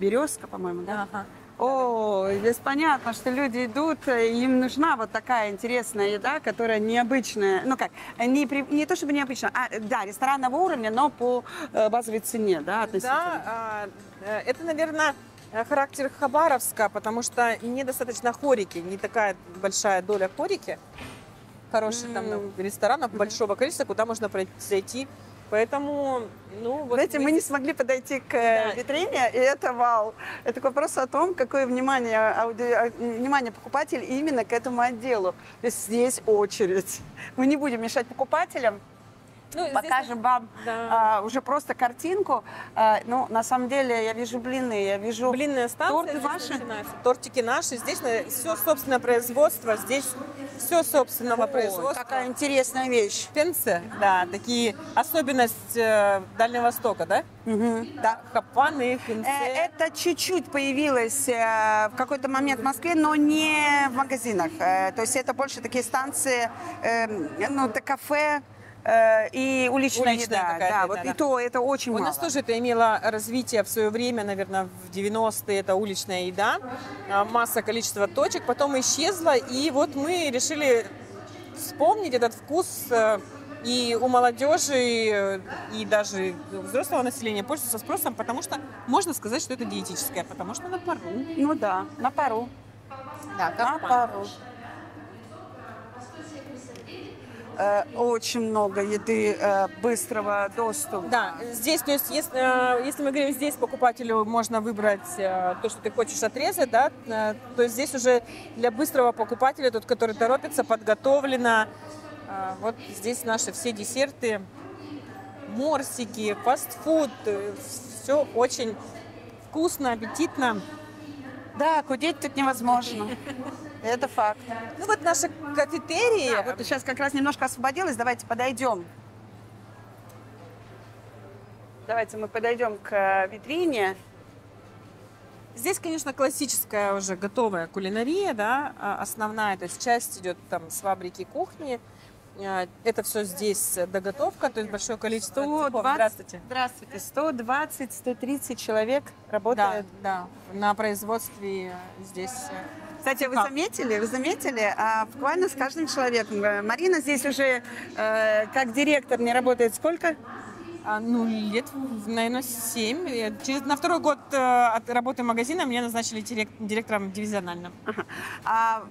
«Березка», по-моему, да? Ага. О, здесь понятно, что люди идут, им нужна вот такая интересная еда, которая необычная, ну как, не то чтобы необычная, да, ресторанного уровня, но по базовой цене, да, относительно. Да, это, наверное, характер Хабаровска, потому что недостаточно хорики, не такая большая доля хорики, хороших там ресторанов, большого количества, куда можно зайти. Поэтому, ну, вот знаете, мы не смогли подойти к витрине, и это вау. Это вопрос о том, какое внимание покупатель именно к этому отделу. То есть здесь очередь. Мы не будем мешать покупателям. Ну, покажем вам уже просто картинку. Ну, на самом деле, я вижу блины, я вижу торты ваши. Тортики наши. Здесь все собственное производство. Здесь все собственного производства. Какая интересная вещь. Пенсы, да, такие особенность Дальнего Востока, да? Угу. Да, хапаны, пенсы. Это чуть-чуть появилось в какой-то момент в Москве, но не в магазинах. То есть это больше такие станции, ну, это кафе. И уличная еда, да, вот и то это очень мало. У нас тоже это имело развитие в свое время, наверное, в 90-е, это уличная еда, масса, количество точек, потом исчезла, и вот мы решили вспомнить этот вкус, и у молодежи, и даже у взрослого населения пользуются спросом, потому что можно сказать, что это диетическое, потому что на пару. Ну да, на пару. Да, на пару. Очень много еды быстрого доступа. Да, здесь, то есть, если мы говорим, здесь покупателю можно выбрать то, что ты хочешь отрезать, да, то есть здесь уже для быстрого покупателя, тот, который торопится, подготовлено. Вот здесь наши все десерты, морсики, фастфуд, все очень вкусно, аппетитно. Да, худеть тут невозможно. Это факт. Ну вот наша кафетерия. Да, вот сейчас как раз немножко освободилась. Давайте подойдем. Давайте мы подойдем к витрине. Здесь, конечно, классическая уже готовая кулинария, да, основная. То есть часть идет там с фабрики кухни. Это все здесь доготовка, то есть большое количество. 120, здравствуйте. Здравствуйте. 120-130 человек работает, да, да, на производстве здесь. Кстати, вы заметили, буквально с каждым человеком. Марина здесь уже как директор не работает сколько? Ну, лет, наверное, 7. На второй год от работы магазина меня назначили директором дивизиональным. Ага.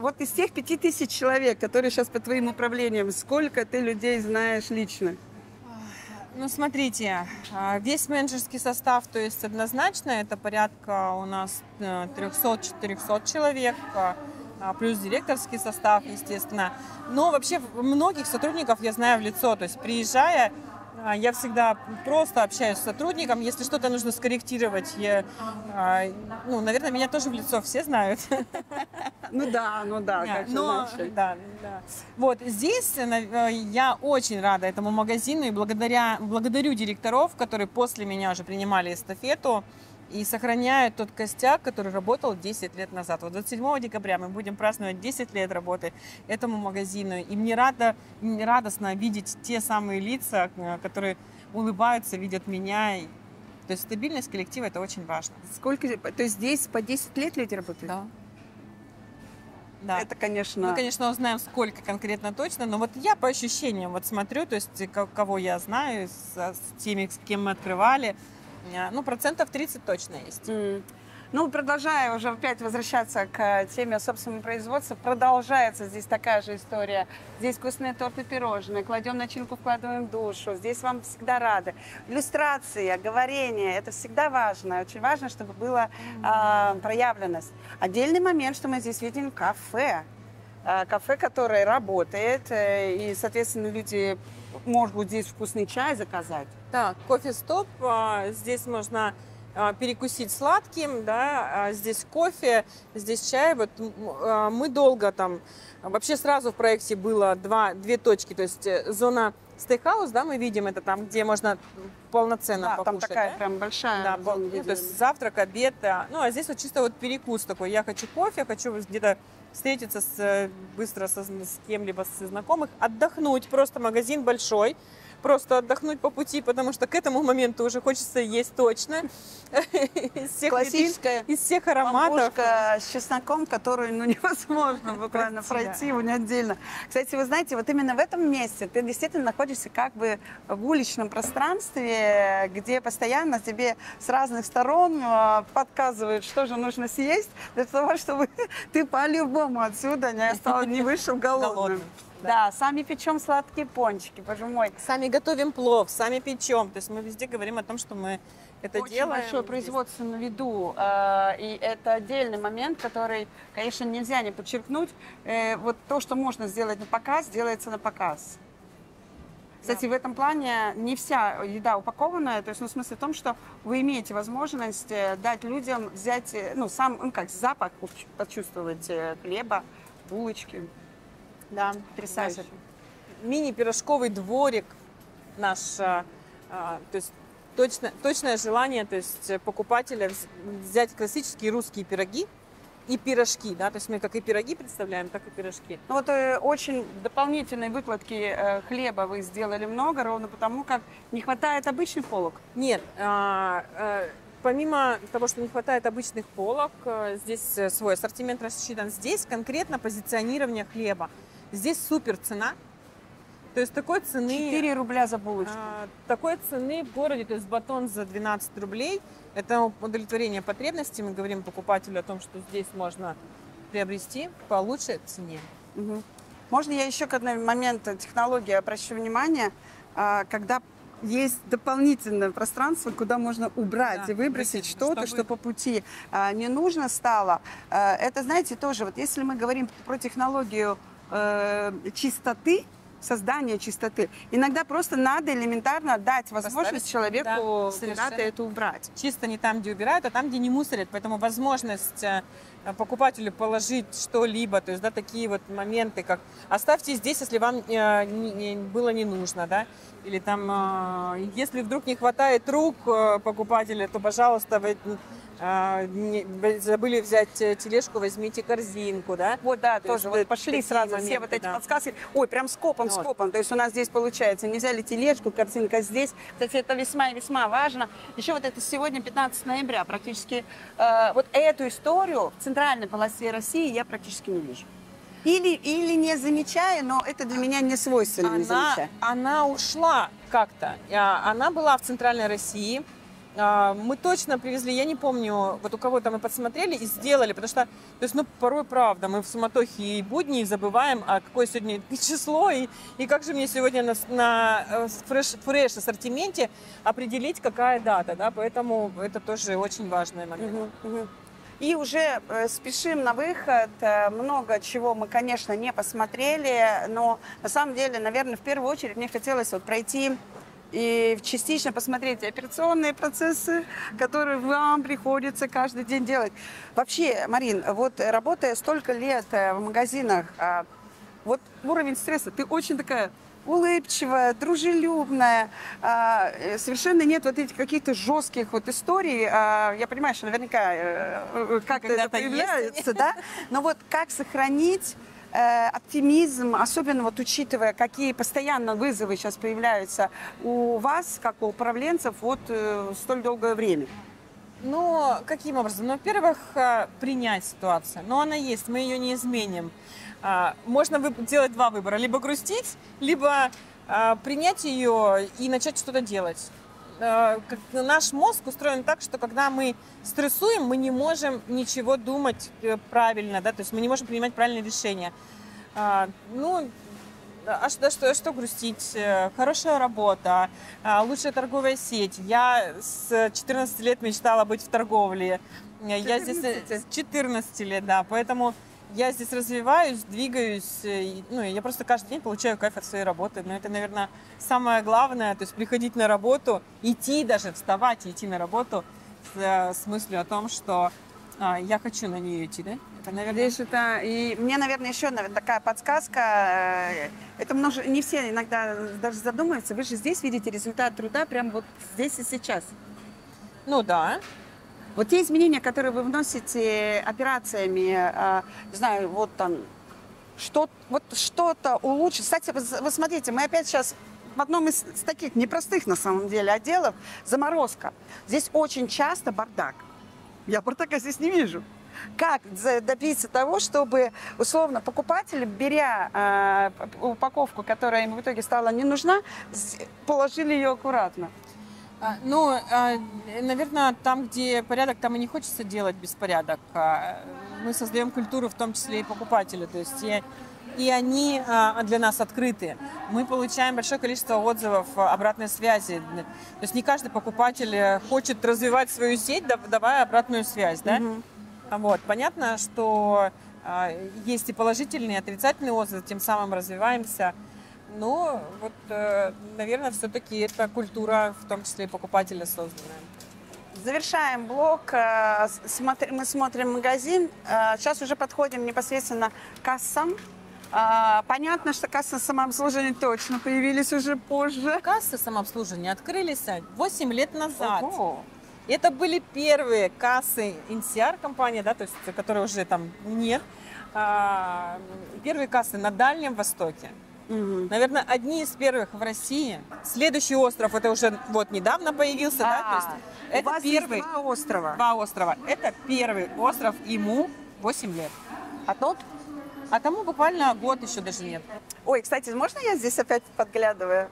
Вот из тех 5000 человек, которые сейчас под твоим управлением, сколько ты людей знаешь лично? Ну, смотрите, весь менеджерский состав, то есть однозначно, это порядка у нас 300-400 человек, плюс директорский состав, естественно. Но вообще многих сотрудников я знаю в лицо, то есть приезжая, я всегда просто общаюсь с сотрудником, если что-то нужно скорректировать, я, ну, наверное, меня тоже в лицо все знают. Ну да, как же иначе. Да. Вот здесь я очень рада этому магазину и благодарю директоров, которые после меня уже принимали эстафету и сохраняют тот костяк, который работал 10 лет назад. Вот 27 декабря мы будем праздновать 10 лет работы этому магазину. И мне радостно видеть те самые лица, которые улыбаются, видят меня. То есть стабильность коллектива – это очень важно. Сколько, то есть здесь по 10 лет люди работают? Да. Да. Это, конечно... Мы, конечно, узнаем, сколько конкретно точно, но вот я по ощущениям вот смотрю, то есть кого я знаю, с теми, с кем мы открывали, ну, 30% точно есть. Ну, продолжая уже опять возвращаться к теме собственного производства, продолжается здесь такая же история. Здесь вкусные торты, пирожные, кладем начинку, вкладываем душу, здесь вам всегда рады. Иллюстрация, говорение, это всегда важно, очень важно, чтобы была проявленность. Отдельный момент, что мы здесь видим кафе. Кафе, которое работает, и, соответственно, люди могут здесь вкусный чай заказать. Да, кофе-стоп. Здесь можно перекусить сладким, да, здесь кофе, здесь чай. Вот мы долго там, вообще сразу в проекте было две точки, то есть зона стейкхаус, да, мы видим, это там, где можно полноценно покушать. Там такая, да? Прям большая. Да, то есть завтрак, обед, ну а здесь вот чисто вот перекус такой, я хочу кофе, хочу где-то встретиться быстро с кем-либо из знакомых, отдохнуть, просто магазин большой. Просто отдохнуть по пути, потому что к этому моменту уже хочется есть точно. Классическая из всех ароматов. С чесноком, который невозможно буквально пройти его не отдельно. Кстати, вы знаете, вот именно в этом месте ты действительно находишься как бы в уличном пространстве, где постоянно тебе с разных сторон подсказывают, что же нужно съесть, для того, чтобы ты по-любому отсюда не вышел голодным. Да, сами печем сладкие пончики, боже мой. Сами готовим плов, сами печем. То есть мы везде говорим о том, что мы это делаем. Очень большое производство на виду. И это отдельный момент, который, конечно, нельзя не подчеркнуть. Вот то, что можно сделать на показ, делается на показ. Кстати, в этом плане не вся еда упакованная, то есть, ну, в смысле в том, что вы имеете возможность дать людям взять, ну, сам, ну, как запах почувствовать хлеба, булочки. Да, потрясающе. Мини-пирожковый дворик наш, то есть точное желание, то есть покупателя взять классические русские пироги и пирожки, да, то есть мы как и пироги представляем, так и пирожки. Ну вот очень дополнительной выкладки хлеба вы сделали много, ровно потому как не хватает обычных полок. Нет, помимо того, что не хватает обычных полок, здесь свой ассортимент рассчитан. Здесь конкретно позиционирование хлеба. Здесь супер цена. То есть такой цены... 4 рубля за булочку. Такой цены в городе, то есть батон за 12 рублей. Это удовлетворение потребностей. Мы говорим покупателю о том, что здесь можно приобрести по лучшей цене. Угу. Можно я еще к одному моменту технологии обращу внимание? Когда есть дополнительное пространство, куда можно убрать, да, и выбросить что-то, что по пути не нужно стало. Это, знаете, тоже, вот если мы говорим про технологию чистоты, создания чистоты, иногда просто надо элементарно дать возможность человеку, да, куда-то это убрать. Чисто не там, где убирают, а там, где не мусорят. Поэтому возможность покупателю положить что-либо, то есть, да, такие вот моменты, как оставьте здесь, если вам было не нужно, да, или там, если вдруг не хватает рук покупателя, то, пожалуйста, вы забыли взять тележку, возьмите корзинку, да? Вот, да, тоже. Вот пошли сразу все вот эти подсказки. Ой, прям скопом. То есть у нас здесь получается, не взяли тележку, корзинка здесь. Кстати, это весьма и весьма важно. Еще вот это сегодня 15 ноября практически. Вот эту историю в центральной полосе России я практически не вижу. Или не замечаю, но это для меня не свойственно. Она ушла как-то. Она была в центральной России. Мы точно привезли, я не помню, вот у кого-то мы подсмотрели и сделали, потому что, то есть, ну, порой правда, мы в суматохе и будни забываем, а какое сегодня число, и как же мне сегодня на фреш-ассортименте определить, какая дата, да, поэтому это тоже очень важный момент. И уже спешим на выход. Много чего мы, конечно, не посмотрели, но на самом деле, наверное, в первую очередь мне хотелось вот пройти и частично посмотреть операционные процессы, которые вам приходится каждый день делать. Вообще, Марин, вот работая столько лет в магазинах, вот уровень стресса, ты очень такая улыбчивая, дружелюбная, совершенно нет вот этих каких-то жестких вот историй. Я понимаю, что наверняка как-то это появляется, да? Но вот как сохранить оптимизм, особенно вот учитывая, какие постоянно вызовы сейчас появляются у вас, как у управленцев, вот столь долгое время? Ну, каким образом? Ну, во-первых, принять ситуацию. Но она есть, мы ее не изменим. Можно делать два выбора. Либо грустить, либо принять ее и начать что-то делать. Наш мозг устроен так, что когда мы стрессуем, мы не можем ничего думать правильно, да, то есть мы не можем принимать правильные решения. Ну, что грустить? Хорошая работа, лучшая торговая сеть. Я с 14 лет мечтала быть в торговле. 14? Я здесь с 14 лет, да, поэтому я здесь развиваюсь, двигаюсь, ну, я просто каждый день получаю кайф от своей работы, но это, наверное, самое главное, то есть приходить на работу, идти даже, вставать и идти на работу с мыслью о том, что я хочу на нее идти, да? Это, наверное... Здесь это... И мне, наверное, еще такая подсказка. Это множе... Не все иногда даже задумываются. Вы же здесь видите результат труда прямо вот здесь и сейчас. Ну да. Вот те изменения, которые вы вносите операциями, не знаю, вот там, вот что-то улучшить. Кстати, вы смотрите, мы опять сейчас в одном из таких непростых, на самом деле, отделов – заморозка. Здесь очень часто бардак. Я бардака здесь не вижу. Как добиться того, чтобы, условно, покупатель, беря упаковку, которая ему в итоге стала не нужна, положили ее аккуратно? Ну, наверное, там, где порядок, там и не хочется делать беспорядок. Мы создаем культуру, в том числе и покупателя, то есть и они для нас открыты. Мы получаем большое количество отзывов, обратной связи. То есть не каждый покупатель хочет развивать свою сеть, давая обратную связь, да? Вот. Понятно, что есть и положительные, и отрицательные отзывы, тем самым развиваемся. Но, вот, наверное, все-таки это культура, в том числе и покупателя, созданная. Завершаем блог. Мы смотрим магазин. Сейчас уже подходим непосредственно к кассам. Понятно, что кассы самообслуживания точно появились уже позже. Кассы самообслуживания открылись 8 лет назад. Ого. Это были первые кассы NCR компании, да, то есть, которые уже там нет. Первые кассы на Дальнем Востоке. Наверное, одни из первых в России. Следующий остров, это уже вот недавно появился, да? То есть это у вас первый, два острова. Два острова. Это первый остров, ему 8 лет. А тот? А тому буквально год еще даже нет. Ой, кстати, можно я здесь опять подглядываю?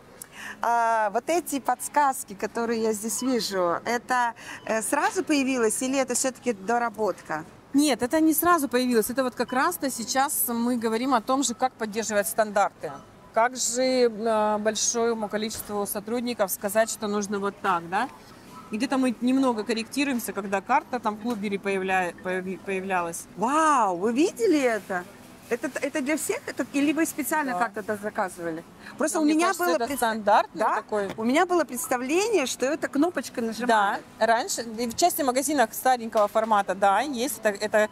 Вот эти подсказки, которые я здесь вижу, это сразу появилось или это все-таки доработка? Нет, это не сразу появилось. Это вот как раз-то сейчас мы говорим о том же, как поддерживать стандарты. Как же большому количеству сотрудников сказать, что нужно вот так, да? И где-то мы немного корректируемся, когда карта там в клубере появлялась. Вау, вы видели это? Это для всех? Это, или вы специально как-то это заказывали? Просто мне у меня кажется, было стандартный такой. У меня было представление, что это кнопочка нажимает. Да, раньше в части магазинах старенького формата, да, есть это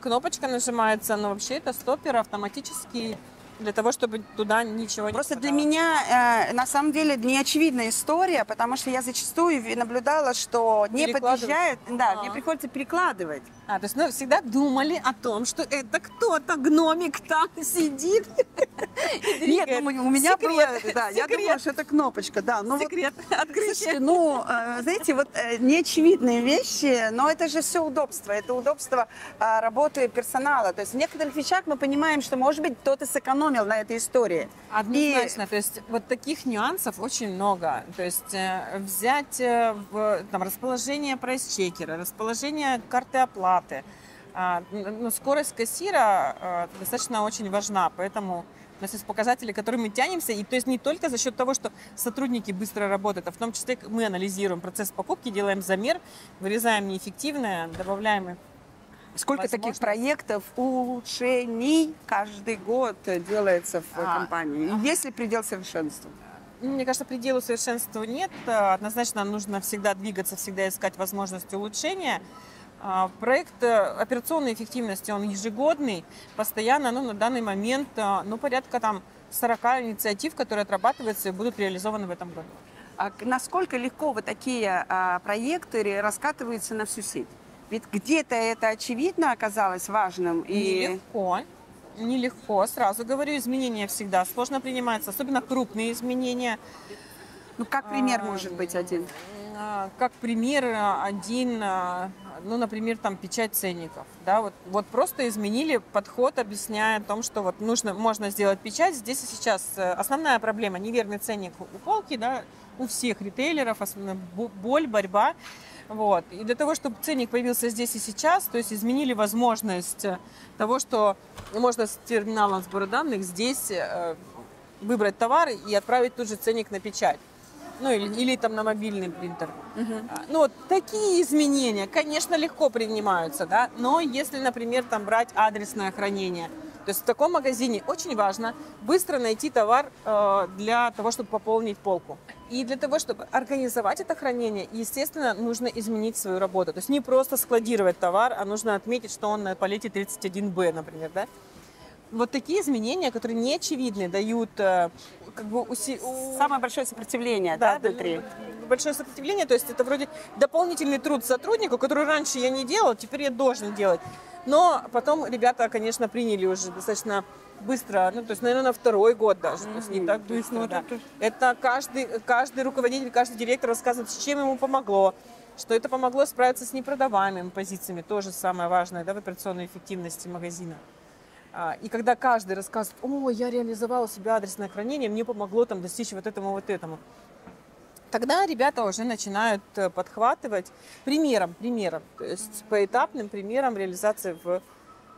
кнопочка нажимается, но вообще это стоппер автоматический для того, чтобы туда ничего не просто попадало. Для меня на самом деле неочевидная история, потому что я зачастую наблюдала, что не подъезжают, да, мне приходится перекладывать. То есть мы всегда думали о том, что это кто-то, гномик там сидит. Нет, у меня было, да, я думала, что это кнопочка, да. Секрет открытия. Ну, знаете, вот неочевидные вещи, но это же все удобство, это удобство работы персонала. То есть в некоторых вещах мы понимаем, что, может быть, кто-то сэкономил на этой истории. Однозначно. И... То есть вот таких нюансов очень много. То есть взять там, расположение прайс-чекера, расположение карты оплаты. Ну, скорость кассира достаточно очень важна, поэтому у нас есть показатели, к которым мы тянемся. И то есть не только за счет того, что сотрудники быстро работают, а в том числе мы анализируем процесс покупки, делаем замер, вырезаем неэффективное, добавляем их. Сколько таких проектов улучшений каждый год делается в компании? Есть ли предел совершенства? Мне кажется, предела совершенства нет. Однозначно нужно всегда двигаться, всегда искать возможности улучшения. Проект операционной эффективности, он ежегодный, постоянно, ну, на данный момент, ну, порядка там 40 инициатив, которые отрабатываются и будут реализованы в этом году. А насколько легко вот такие проекты раскатываются на всю сеть? Ведь где-то это очевидно оказалось важным. И... Нелегко, нелегко. Сразу говорю, изменения всегда сложно принимаются, особенно крупные изменения. Ну, как пример может быть один? Как пример один, ну, например, там печать ценников. Да? Вот просто изменили подход, объясняя о том, что вот можно сделать печать здесь и сейчас. Основная проблема – неверный ценник у полки, да, у всех ритейлеров, боль, борьба. Вот. И для того, чтобы ценник появился здесь и сейчас, то есть изменили возможность того, что можно с терминалом сбора данных здесь выбрать товар и отправить тот же ценник на печать. Ну или там на мобильный принтер. Ну вот такие изменения, конечно, легко принимаются, да? Но если, например, там брать адресное хранение, то есть в таком магазине очень важно быстро найти товар для того, чтобы пополнить полку. И для того, чтобы организовать это хранение, естественно, нужно изменить свою работу. То есть не просто складировать товар, а нужно отметить, что он на палете 31Б, например. Да? Вот такие изменения, которые не очевидны, дают как бы самое большое сопротивление, да, внутри. Большое сопротивление, то есть это вроде дополнительный труд сотруднику, который раньше я не делала, теперь я должен делать. Но потом ребята, конечно, приняли уже достаточно быстро, ну, то есть, наверное, на второй год даже, то есть не так быстро. Ну, да. Это каждый руководитель, каждый директор рассказывает, с чем ему помогло, что это помогло справиться с непродаваемыми позициями, тоже самое важное, да, в операционной эффективности магазина. И когда каждый рассказывает, о, я реализовал у себя адресное хранение, мне помогло там достичь вот этому, тогда ребята уже начинают подхватывать примером, то есть поэтапным примером реализации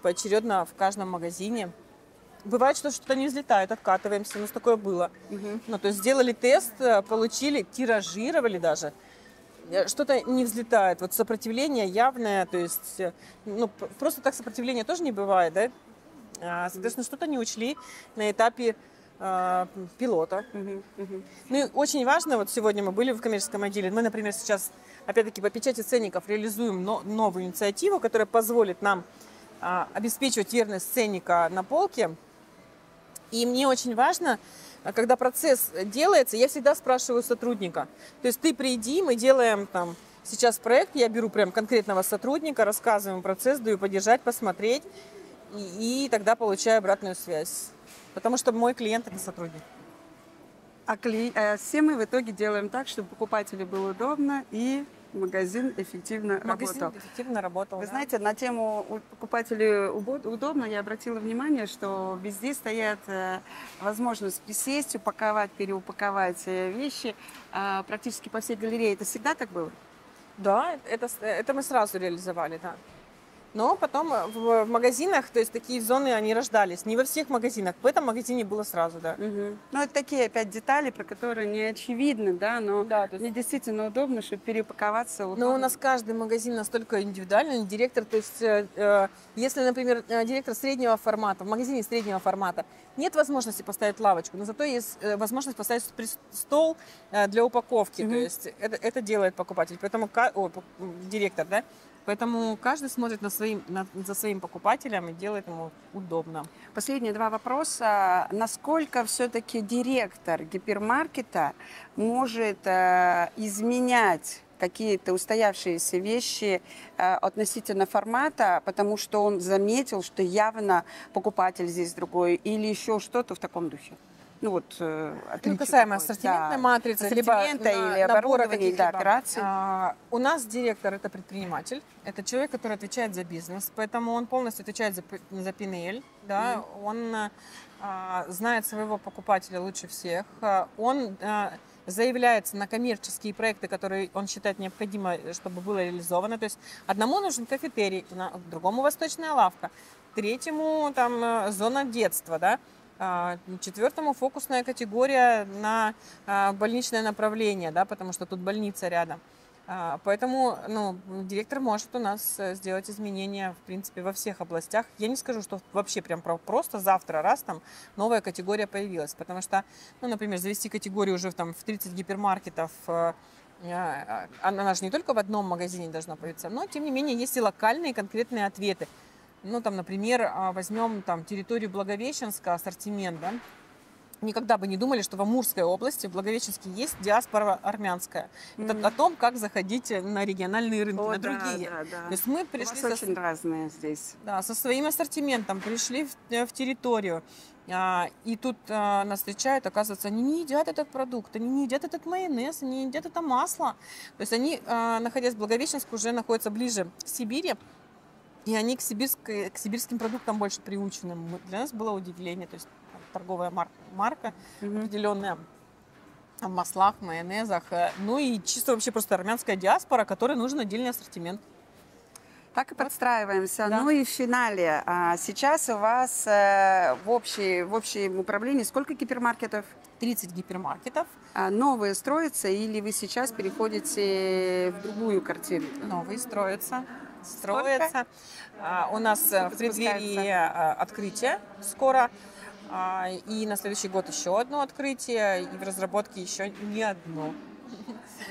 поочередно в каждом магазине. Бывает, что что-то не взлетает, откатываемся, у нас такое было. Ну, то есть сделали тест, получили, тиражировали даже. Что-то не взлетает, вот сопротивление явное, то есть, ну, просто так сопротивление тоже не бывает, да? Соответственно, что-то не учли на этапе пилота. Ну и очень важно, вот сегодня мы были в коммерческом отделе, мы, например, сейчас, опять-таки, по печати ценников реализуем новую инициативу, которая позволит нам обеспечивать верность ценника на полке. И мне очень важно, когда процесс делается, я всегда спрашиваю сотрудника. То есть ты приди, мы делаем там сейчас проект, я беру прям конкретного сотрудника, рассказываю процесс, даю поддержать, посмотреть, и тогда получаю обратную связь. Потому что мой клиент – это сотрудник. Все мы в итоге делаем так, чтобы покупателю было удобно и магазин эффективно работал. Вы знаете, на тему покупателю удобно я обратила внимание, что везде стоят возможность присесть, упаковать, переупаковать вещи. Практически по всей галерее. Это всегда так было? Да, это мы сразу реализовали, да. Но потом в магазинах, то есть такие зоны, они рождались. Не во всех магазинах, в этом магазине было сразу, да. Ну, это такие опять детали, про которые не очевидны, да, но да, мне действительно удобно, чтобы переупаковаться. Но у нас каждый магазин настолько индивидуальный, директор, то есть, если, например, директор среднего формата, в магазине среднего формата нет возможности поставить лавочку, но зато есть возможность поставить стол для упаковки, то есть это делает покупатель, поэтому, директор, да. Поэтому каждый смотрит за своим покупателем и делает ему удобно. Последние два вопроса. Насколько все-таки директор гипермаркета может изменять какие-то устоявшиеся вещи относительно формата, потому что он заметил, что явно покупатель здесь другой или еще что-то в таком духе? Ну вот, касаемо ассортиментной матрицы, ассортимента либо или оборудования, декорации. У нас директор – это предприниматель, это человек, который отвечает за бизнес, поэтому он полностью отвечает за P&L, да, он знает своего покупателя лучше всех, он заявляется на коммерческие проекты, которые он считает необходимо, чтобы было реализовано, то есть одному нужен кафетерий, другому восточная лавка, третьему там зона детства, да. Четвертому фокусная категория на больничное направление, да, потому что тут больница рядом. Поэтому, ну, директор может у нас сделать изменения, в принципе, во всех областях. Я не скажу, что вообще прям просто завтра раз там новая категория появилась, потому что, ну, например, завести категорию уже там, в 30 гипермаркетов, она же не только в одном магазине должна появиться, но, тем не менее, есть и локальные конкретные ответы. Ну, там, например, возьмем там, территорию Благовещенска, ассортимент, да? Никогда бы не думали, что в Амурской области, в Благовещенске есть диаспора армянская. Это о том, как заходить на региональные рынки, на другие. То есть мы пришли очень разные здесь. Да, со своим ассортиментом пришли в территорию. И тут нас встречают, оказывается, они не едят этот продукт, они не едят этот майонез, они не едят это масло. То есть они, находясь в Благовещенске, уже находятся ближе к Сибири. И они к сибирским продуктам больше приучены. Для нас было удивление. То есть торговая марка определенная в маслах, майонезах. Ну и чисто вообще просто армянская диаспора, которой нужен отдельный ассортимент. Так и подстраиваемся. Да. Ну и в финале. Сейчас у вас в общем управлении сколько гипермаркетов? 30 гипермаркетов. Новые строятся или вы сейчас переходите в другую картину? Новые строятся. Строится. У нас в преддверии открытия скоро. И на следующий год еще одно открытие, и в разработке еще не одно.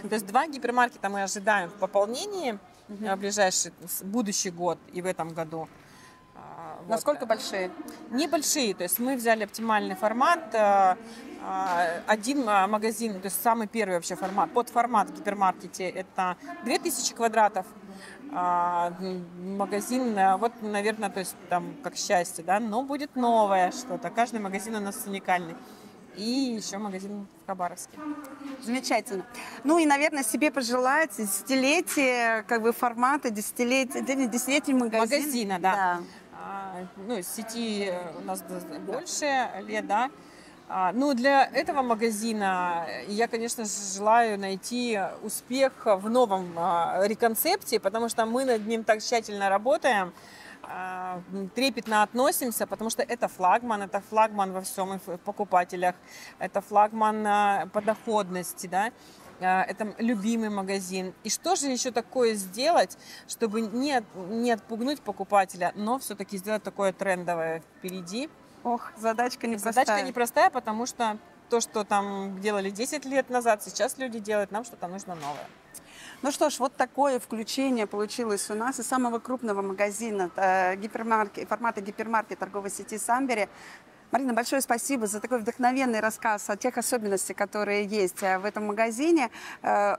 То есть 2 гипермаркета мы ожидаем в пополнении в ближайший будущий год и в этом году. Вот. Насколько большие? Небольшие, то есть мы взяли оптимальный формат, один магазин, то есть самый первый вообще формат, под формат в гипермаркете это 2000 квадратов, магазин, вот, наверное, то есть там как счастье, да, но будет новое что-то, каждый магазин у нас уникальный. И еще магазин в Хабаровске. Замечательно. Ну и, наверное, себе пожелаете десятилетие, как бы формата, десятилетий магазина, да. Ну, сети у нас больше лет, да. Ну, для этого магазина я, конечно, желаю найти успех в новом реконцепте, потому что мы над ним так тщательно работаем. Трепетно относимся, потому что это флагман во всем, и в покупателях, это флагман по доходности, да? Это любимый магазин. И что же еще такое сделать, чтобы не отпугнуть покупателя, но все-таки сделать такое трендовое впереди? Ох, задачка непростая. Задачка непростая, потому что то, что там делали 10 лет назад, сейчас люди делают, нам что-то нужно новое. Ну что ж, вот такое включение получилось у нас из самого крупного магазина формата гипермаркет торговой сети «Самбери». Марина, большое спасибо за такой вдохновенный рассказ о тех особенностях, которые есть в этом магазине.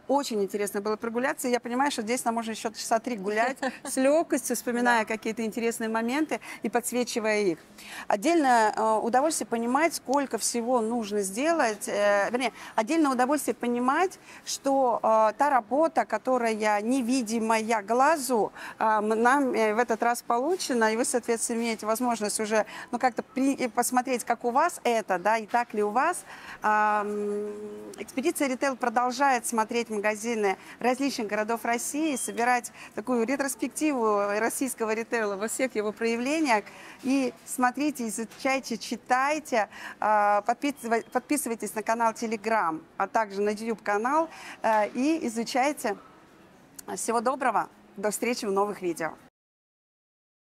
Очень интересно было прогуляться. Я понимаю, что здесь нам можно еще часа 3 гулять с легкостью, вспоминая какие-то интересные моменты и подсвечивая их. Отдельно удовольствие понимать, сколько всего нужно сделать. Вернее, отдельно удовольствие понимать, что та работа, которая невидимая глазу, нам в этот раз получена. И вы, соответственно, имеете возможность уже ну, как-то посмотреть, как у вас это, да, и так ли у вас. Экспедиция «Ритейл» продолжает смотреть магазины различных городов России, собирать такую ретроспективу российского ритейла во всех его проявлениях. И смотрите, изучайте, читайте, подписывайтесь на канал Telegram, а также на YouTube-канал и изучайте. Всего доброго, до встречи в новых видео.